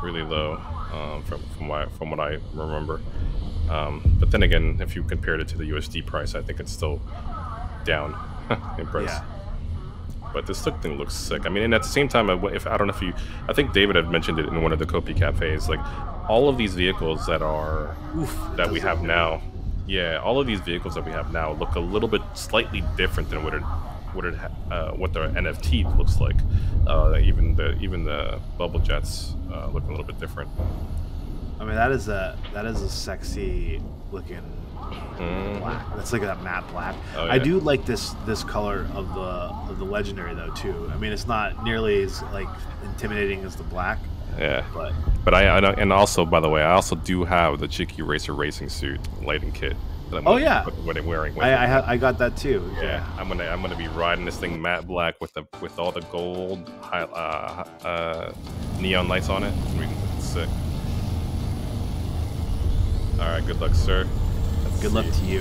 really low um, from from what I, from what I remember. Um, but then again, if you compared it to the U S D price, I think it's still down in price. Yeah. But this thing looks sick. I mean, and at the same time, if I don't know if you, I think David had mentioned it in one of the Kopi Cafes. Like all of these vehicles that are Oof, that we have now, yeah, all of these vehicles that we have now look a little bit slightly different than what it, what it, uh, what their N F T looks like. Uh, even the even the bubble jets uh, look a little bit different. I mean, that is a that is a sexy looking. Mm. Black. That's like that matte black. Oh, yeah. I do like this this color of the of the legendary though too. I mean, it's not nearly as like intimidating as the black. Yeah. But but I and also by the way, I also do have the Cheeky Racer racing suit lighting kit. That I'm oh gonna, yeah. What I'm wearing. With I I, ha I got that too. Yeah. yeah. I'm gonna I'm gonna be riding this thing matte black with the with all the gold high, uh, uh, neon lights on it. I mean, it's sick. All right. Good luck, sir. Good luck to you.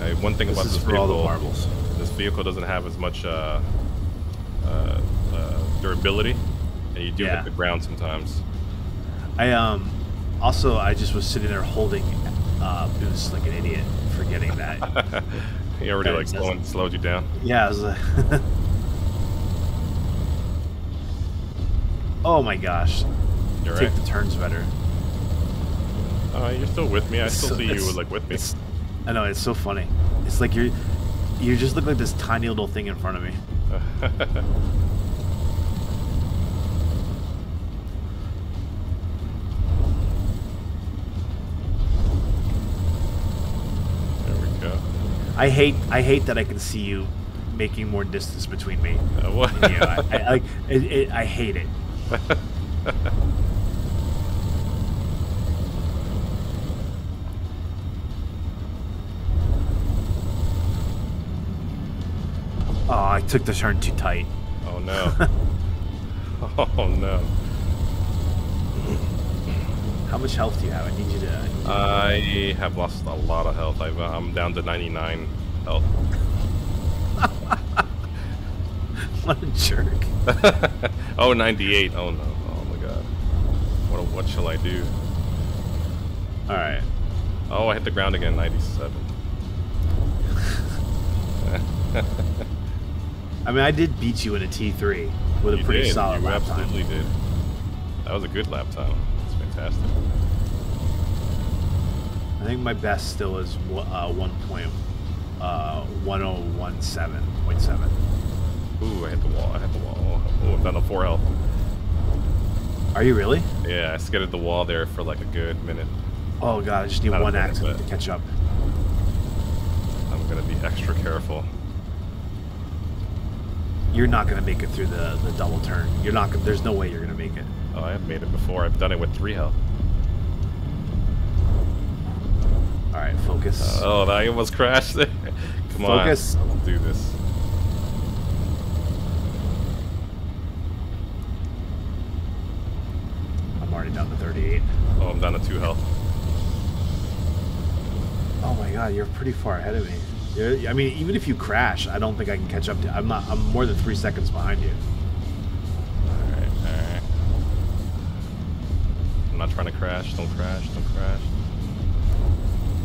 Uh, one thing this about this vehicle, all the marbles. This vehicle doesn't have as much uh, uh, uh, durability, and you do yeah. hit the ground sometimes. I um also I just was sitting there holding uh, boost like an idiot, forgetting that. He already that like slowing, slowed you down. Yeah. I was, uh, oh my gosh! You're Take right. the turns better. Uh, you're still with me. I still so, see you like with me. I know, it's so funny. It's like you're, you just look like this tiny little thing in front of me. There we go. I hate, I hate that I can see you making more distance between me. Uh, what? You. I, I, I, it, it, I hate it. Oh, I took the turn too tight. Oh no. Oh no. How much health do you have? I need you to... I, you to... I have lost a lot of health. I've, I'm down to ninety-nine health. What a jerk. Oh, ninety-eight. Oh no. Oh my god. What, what shall I do? Alright. Oh, I hit the ground again. ninety-seven. I mean, I did beat you in a T three with you a pretty did. solid you lap time. You absolutely did. That was a good lap time. It's fantastic. I think my best still is uh, one oh one seven point seven. Ooh, I hit the wall. I hit the wall. Ooh, I'm down to four health. Are you really? Yeah, I skidded the wall there for like a good minute. Oh, God. I just need Not one accident to catch up. I'm going to be extra careful. You're not gonna make it through the, the double turn. You're not. Gonna, there's no way you're gonna make it. Oh, I've made it before. I've done it with three health. All right, focus. Uh, oh, I almost crashed there. Come focus. on, let's do this. I'm already down to thirty-eight. Oh, I'm down to two health. Oh my God, you're pretty far ahead of me. I mean, even if you crash, I don't think I can catch up to. I'm not. I'm more than three seconds behind you. All right, all right. I'm not trying to crash. Don't crash. Don't crash.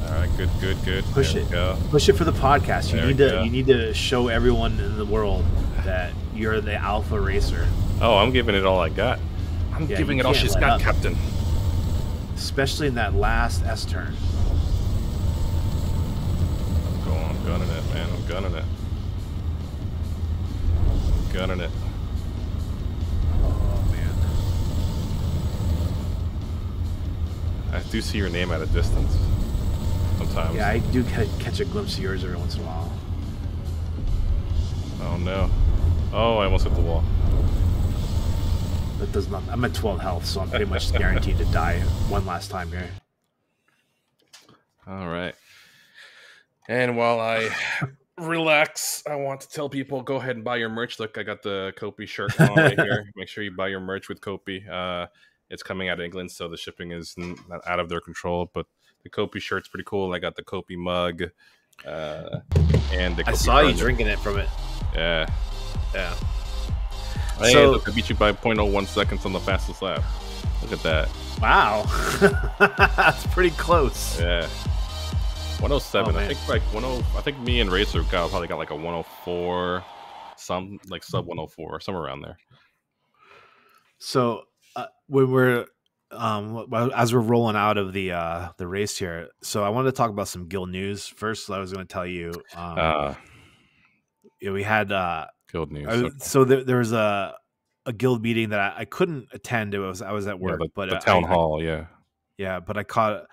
All right, good, good, good. Push there it. Go. Push it for the podcast. You there need to. Go. You need to show everyone in the world that you're the alpha racer. Oh, I'm giving it all I got. I'm yeah, giving it all she's got, up. Captain. Especially in that last S turn. I'm gunning it, man. I'm gunning it. I'm gunning it. Oh, man. I do see your name at a distance sometimes. Yeah, I do catch a glimpse of yours every once in a while. Oh, no. Oh, I almost hit the wall. That does not... I'm at twelve health, so I'm pretty much guaranteed to die one last time here. All right. And while I relax, I want to tell people, go ahead and buy your merch. Look, I got the Kopi shirt on right here. Make sure you buy your merch with Kopi. Uh, it's coming out of England, so the shipping is not out of their control. But the Kopi shirt's pretty cool. I got the Kopi mug. Uh, and the Kopi I saw you drinking it from it. Yeah. Yeah. Hey, so, look, I beat you by zero point zero one seconds on the fastest lap. Look at that. Wow. That's pretty close. Yeah. one oh seven. Oh, I think like one oh, I think me and Racer got probably got like a one oh four, some like sub one oh four, somewhere around there. So uh, we were um as we're rolling out of the uh the race here, so I wanted to talk about some guild news first. I was going to tell you um uh, yeah, we had uh guild news. I, okay. So there, there was a a guild meeting that I, I couldn't attend. It was I was at work, yeah, the, but the uh, town I, hall, yeah, yeah. But I caught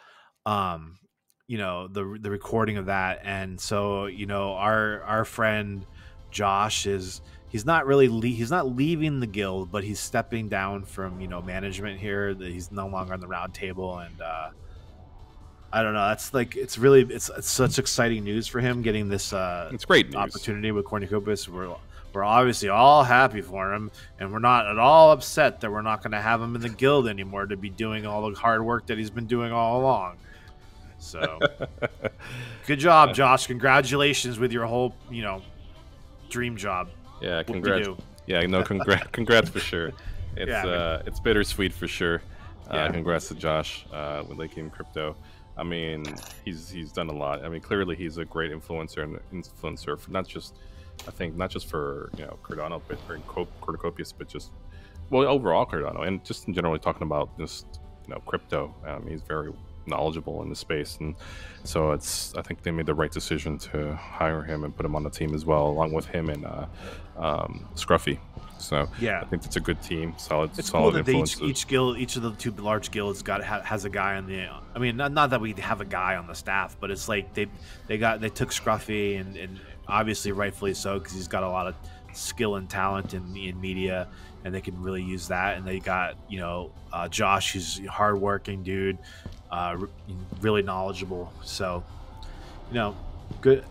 um you know the the recording of that, and so you know our our friend Josh is he's not really le he's not leaving the guild, but he's stepping down from you know management here. That he's no longer on the round table, and uh, I don't know. That's like it's really it's, it's such exciting news for him getting this uh, it's great news. Opportunity with Cornucopias. We're we're obviously all happy for him, and we're not at all upset that we're not going to have him in the guild anymore to be doing all the hard work that he's been doing all along. So good job, Josh. Congratulations with your whole, you know, dream job. Yeah, congrats. Yeah, no, congrats, congrats for sure. It's yeah, uh, it's bittersweet for sure. Yeah. Uh, congrats to Josh uh, with Lakin Crypto. I mean, he's he's done a lot. I mean, clearly he's a great influencer and influencer for not just, I think, not just for you know Cardano, but for Cornucopias, but just well overall Cardano and just in generally talking about just you know crypto. Um, he's very knowledgeable in the space, and so it's I think they made the right decision to hire him and put him on the team as well, along with him and uh um Scruffy. So yeah, I think it's a good team, solid it's solid cool that they each, each guild each of the two large guilds got ha has a guy on the I mean not, not that we have a guy on the staff, but it's like they they got they took Scruffy, and, and obviously rightfully so, because he's got a lot of skill and talent in, in media, and they can really use that. And they got you know uh Josh, who's a hard-working dude, uh really knowledgeable. So you know good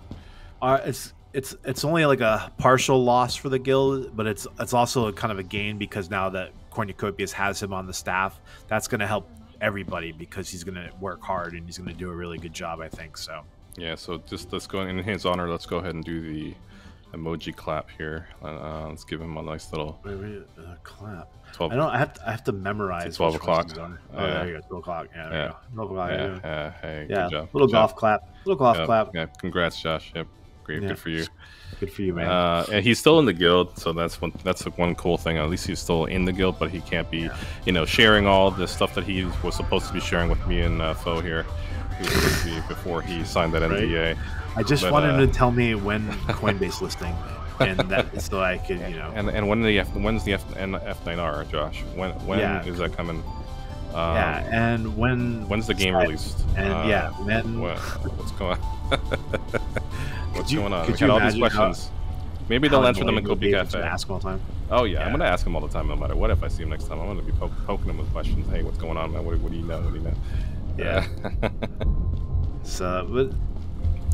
uh, it's it's it's only like a partial loss for the guild, but it's it's also a kind of a gain, because now that Cornucopias has him on the staff, that's going to help everybody, because he's going to work hard and he's going to do a really good job, I think. So yeah, so just let's go in his honor, let's go ahead and do the emoji clap here. Uh, let's give him a nice little wait, wait, uh, clap. twelve. I don't. I have. To, I have to memorize. Twelve o'clock. Oh, oh, yeah. There you go. Twelve o'clock. Yeah. There yeah. You go. twelve o'clock. Yeah. Yeah. yeah. Hey, yeah. Good job. Little good golf job. Clap. Little golf yep. clap. Yeah. Congrats, Josh. Yep. Great. Yeah. Good for you. Good for you, man. Uh, and he's still in the guild, so that's one. That's like one cool thing. At least he's still in the guild, but he can't be, yeah. you know, sharing all the stuff that he was supposed to be sharing with me and uh, Faux here. Before he signed that N D A. Right. I just but, wanted uh, him to tell me when Coinbase listing, and that so I could, you know. And and when the F, when's the F and F nine R, Josh? When when yeah. is that coming? Um, yeah, and when when's the game I, released? And uh, yeah, when what, what's going on? what's you, going on? We got all these questions. How, Maybe they'll answer them in Kopi Cafe. Ask all the time. Oh yeah, yeah, I'm gonna ask him all the time, no matter what. If I see him next time, I'm gonna be po poking him with questions. Hey, what's going on, man? What, what do you know? What do you know? Yeah. So, but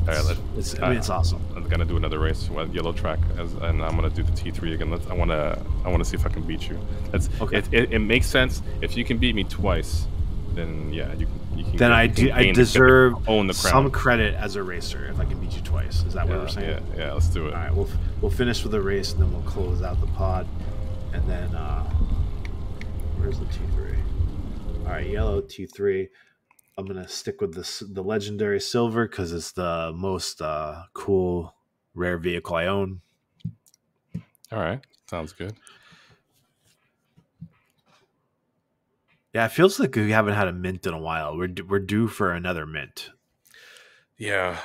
all right, let's, it's, I mean, it's awesome. I'm gonna do another race with yellow track, as, and I'm gonna do the T three again. Let's, I wanna, I wanna see if I can beat you. That's okay. It, it, it makes sense. If you can beat me twice, then yeah, you can. You can then I do. I deserve the, own the crown. Some credit as a racer if I can beat you twice. Is that yeah, what we're saying? Yeah, yeah. Let's do it. All right, we'll we'll finish with the race, and then we'll close out the pod, and then uh, where's the T three? All right, yellow T three. I'm gonna stick with this the legendary silver, because it's the most uh cool rare vehicle I own. All right, sounds good. Yeah, it feels like we haven't had a mint in a while. We're we're due for another mint. Yeah,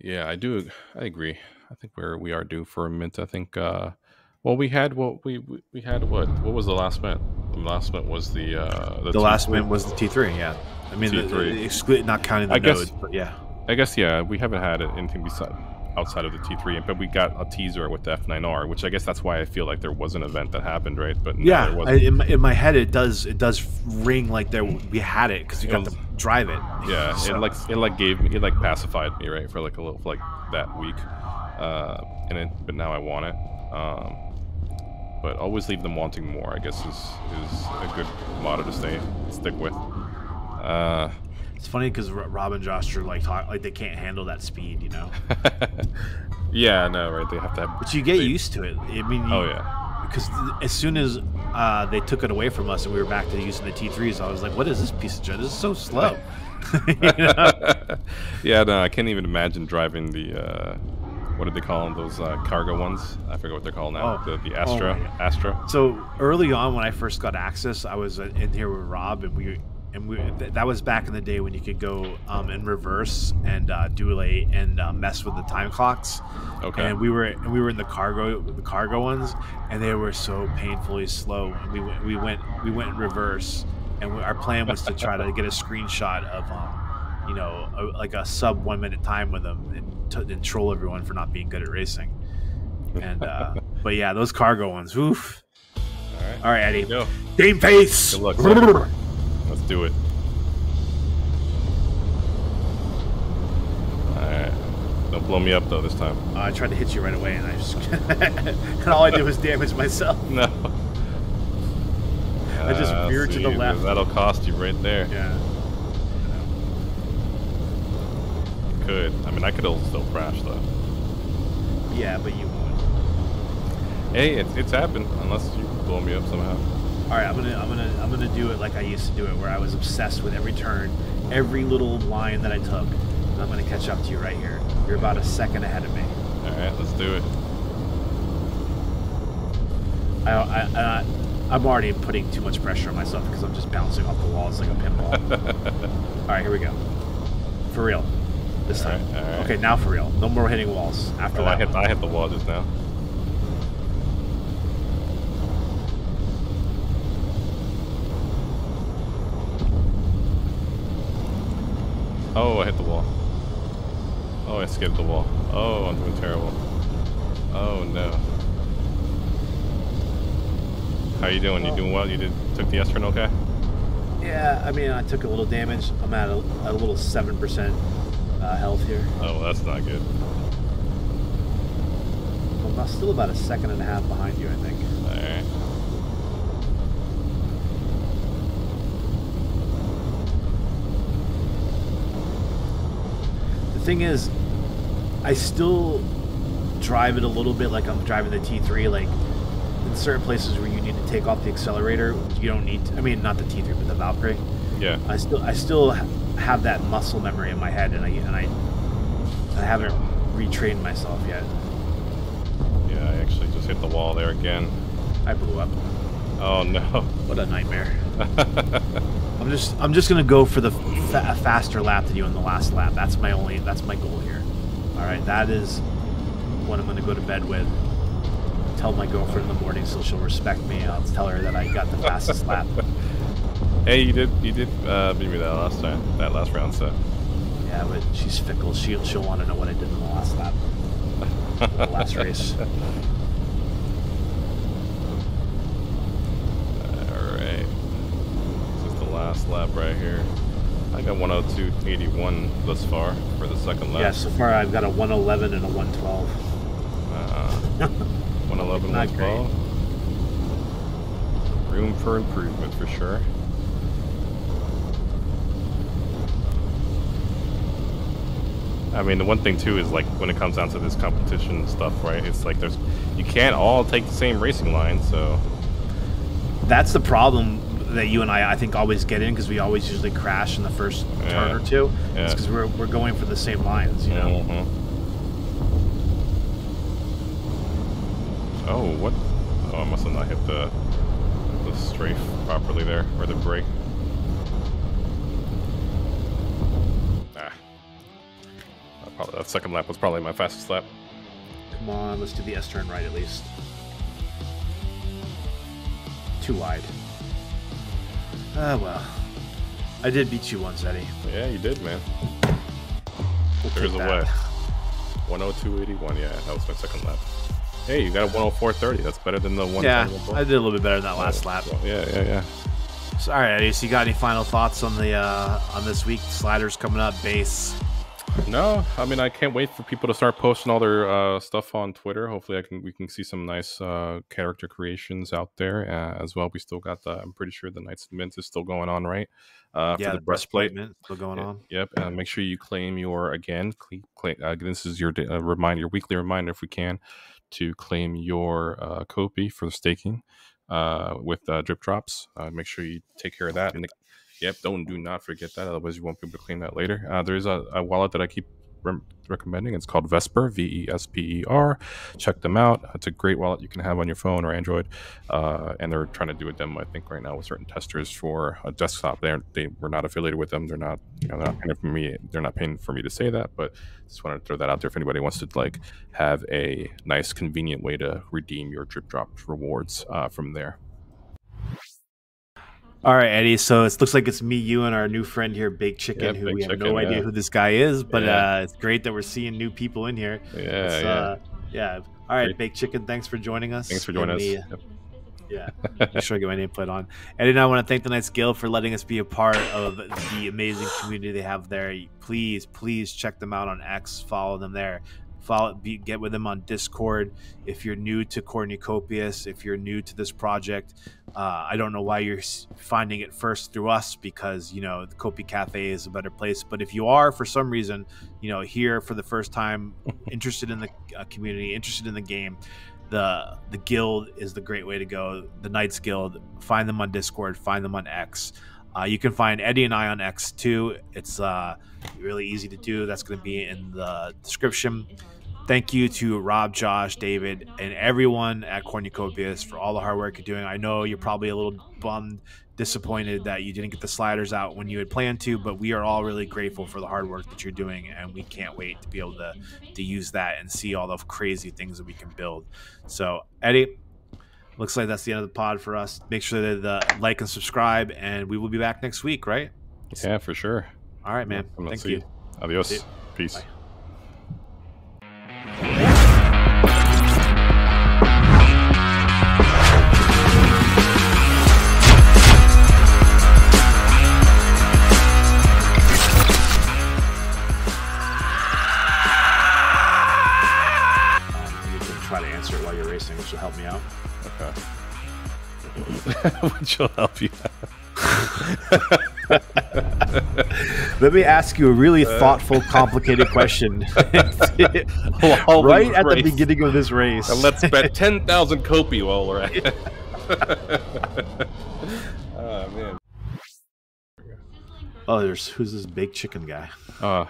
yeah, I do. I agree. I think we're we are due for a mint. I think. uh Well, we had what we we had what what was the last mint? The last mint was the uh, the, the last mint was the T three. Yeah, I mean T three. The, the exclude not counting the I nodes, guess, but yeah. I guess yeah, we haven't had anything beside outside of the T three, but we got a teaser with the F nine R, which I guess that's why I feel like there was an event that happened, right? But no, yeah, there wasn't. I, in, my, in my head it does it does ring like there we had it because we it got was, to drive it. Yeah, so. it like it like gave me it like pacified me right for like a little like that week, uh, and it but now I want it. Um, But always leave them wanting more, I guess, is, is a good motto to stay, stick with. Uh, It's funny because Rob and Josh are like talk, like they can't handle that speed, you know. Yeah, I know, right? They have to have. But you get they, used to it. I mean. You, oh yeah. Because as soon as uh, they took it away from us and we were back to using the T threes, I was like, "What is this piece of junk? This is so slow." You know? Yeah, no, I can't even imagine driving the. Uh... What did they call them? Those uh, cargo ones? I forget what they're called now. Oh. The, the Astra. Oh Astra. So early on, when I first got access, I was in here with Rob, and we and we th that was back in the day when you could go um, in reverse and uh, do late and uh, mess with the time clocks. Okay. And we were and we were in the cargo the cargo ones, and they were so painfully slow. And we went we went we went in reverse, and we, our plan was to try to get a screenshot of um, you know a, like a sub one minute time with them. And, and troll everyone for not being good at racing, and uh, but yeah, those cargo ones. Oof. All right, all right, Eddie. Go. Game pace. Good luck. Let's do it. All right. Don't blow me up though this time. Uh, I tried to hit you right away, and I just and all I did was damage myself. No. I just uh, veered to the left. That'll cost you right there. Yeah. Could. I mean, I could still crash though. Yeah, but you won't. Hey, it, it's happened. Unless you blow me up somehow. All right, I'm gonna, I'm gonna, I'm gonna do it like I used to do it, where I was obsessed with every turn, every little line that I took. And I'm gonna catch up to you right here. You're about a second ahead of me. All right, let's do it. I, I, I I'm already putting too much pressure on myself because I'm just bouncing off the walls like a pinball. All right, here we go. For real. This time. All right, all right. Okay, now for real. No more hitting walls after oh, that. I hit, I hit the wall just now. Oh, I hit the wall. Oh, I skipped the wall. Oh, I'm doing terrible. Oh, no. How you doing? Well, you doing well? You did took the Estrin okay? Yeah, I mean, I took a little damage. I'm at a, a little seven percent. Uh, health here. Oh, well, that's not good. I'm still about a second and a half behind you, I think. All right. The thing is, I still drive it a little bit like I'm driving the T three. Like in certain places where you need to take off the accelerator, you don't need. To, I mean, not the T three, but the Valkyrie. Yeah. I still, I still. have that muscle memory in my head, and I and I, I haven't retrained myself yet. Yeah, I actually just hit the wall there again. I blew up. Oh no! What a nightmare. I'm just I'm just gonna go for the fa faster lap than you in the last lap. That's my only that's my goal here. All right, that is what I'm gonna go to bed with. Tell my girlfriend in the morning so she'll respect me. I'll tell her that I got the fastest lap. Hey, you did you did uh, beat me that last time, that last round, so. Yeah, but she's fickle. She'll she'll want to know what I did in the last lap, the last race. All right, this is the last lap right here. I got one oh two eighty-one thus far for the second lap. Yeah, so far I've got a one eleven and a one twelve. Uh, one eleven, not one twelve. Great. Room for improvement for sure. I mean, the one thing too is like when it comes down to this competition stuff, right? It's like there's, you can't all take the same racing line, so. That's the problem that you and I, I think, always get in because we always usually crash in the first yeah. turn or two. Yeah. It's because we're we're going for the same lines, you know. Mm-hmm. Oh, what? Oh, I must have not hit the the strafe properly there or the brake. Probably, that second lap was probably my fastest lap. Come on, let's do the S turn right at least. Too wide. Ah, well. I did beat you once, Eddie. Yeah, you did, man. We'll There's a way. one oh two eighty-one, yeah, that was my second lap. Hey, you got a one oh four thirty. That's better than the one. Yeah, I did a little bit better than that last oh, lap. So, yeah, yeah, yeah. So, all right, Eddie, so you got any final thoughts on the uh, on this week? Sliders coming up, base. No, I mean, I can't wait for people to start posting all their uh, stuff on Twitter. Hopefully, I can we can see some nice uh, character creations out there uh, as well. We still got the, I'm pretty sure the Knights of Mint is still going on, right? Uh, yeah, for the, the breastplate mint still going yeah, on. Yep, uh, make sure you claim your again. Claim, uh, this is your uh, reminder, your weekly reminder, if we can, to claim your uh, Kopi for the staking uh, with uh, drip drops. Uh, make sure you take care of that. And the, Yep, don't do not forget that. Otherwise, you won't be able to claim that later. Uh, there is a, a wallet that I keep re recommending. It's called Vesper, V E S P E R. Check them out. It's a great wallet you can have on your phone or Android. Uh, and they're trying to do a demo, I think, right now with certain testers for a desktop. They they were not affiliated with them. They're not, you know, they're not paying for me. They're not paying for me to say that, but just wanted to throw that out there if anybody wants to like have a nice, convenient way to redeem your drip drop rewards uh, from there. All right, Eddie. So it looks like it's me, you, and our new friend here, Baked Chicken, yeah, who Baked we have Chicken, no idea yeah. who this guy is, but yeah. uh, it's great that we're seeing new people in here. Yeah, yeah. Uh, yeah. All right, great. Baked Chicken, thanks for joining us. Thanks for joining us. Yep. Yeah, make sure I get my name put on. Eddie and I want to thank the Knights Guild for letting us be a part of the amazing community they have there. Please, please check them out on X. Follow them there. Follow, be, get with them on Discord. If you're new to Cornucopias, if you're new to this project, uh, I don't know why you're finding it first through us, because, you know, the Kopi Cafe is a better place. But if you are, for some reason, you know, here for the first time, interested in the uh, community, interested in the game, the the guild is the great way to go. The Knights Guild. Find them on Discord. Find them on X. Uh, you can find Eddie and I on X too. It's uh, really easy to do. That's going to be in the description. Thank you to Rob, Josh, David, and everyone at Cornucopias for all the hard work you're doing. I know you're probably a little bummed, disappointed that you didn't get the sliders out when you had planned to, but we are all really grateful for the hard work that you're doing, and we can't wait to be able to, to use that and see all the crazy things that we can build. So, Eddie, looks like that's the end of the pod for us. Make sure to the like and subscribe, and we will be back next week, right? Yeah, for sure. All right, man. I'm Thank you. you. Adios. You. Peace. Bye. Um, you can try to answer it while you're racing, which will help me out. Which will help you out. Let me ask you a really thoughtful, complicated question. Well, right at race. the beginning of this race. And let's bet ten thousand Kopi while we're at it. Oh, man. Oh, there's, who's this Baked Chicken guy? Oh, I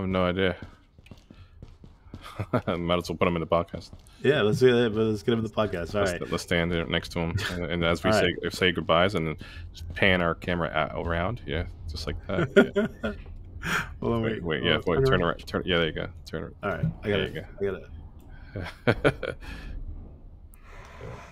have no idea. Might as well put him in the podcast. Yeah, let's do that. Let's get him in the podcast. All let's, right. Let's stand there next to him, and, and as we say right. say goodbyes, and then just pan our camera out, around. Yeah, just like that. Yeah. Hold on, wait, wait, wait, yeah, wait, turn, turn around. Turn, yeah, there you go. Turn around. All right, I got there it. You go. I got it.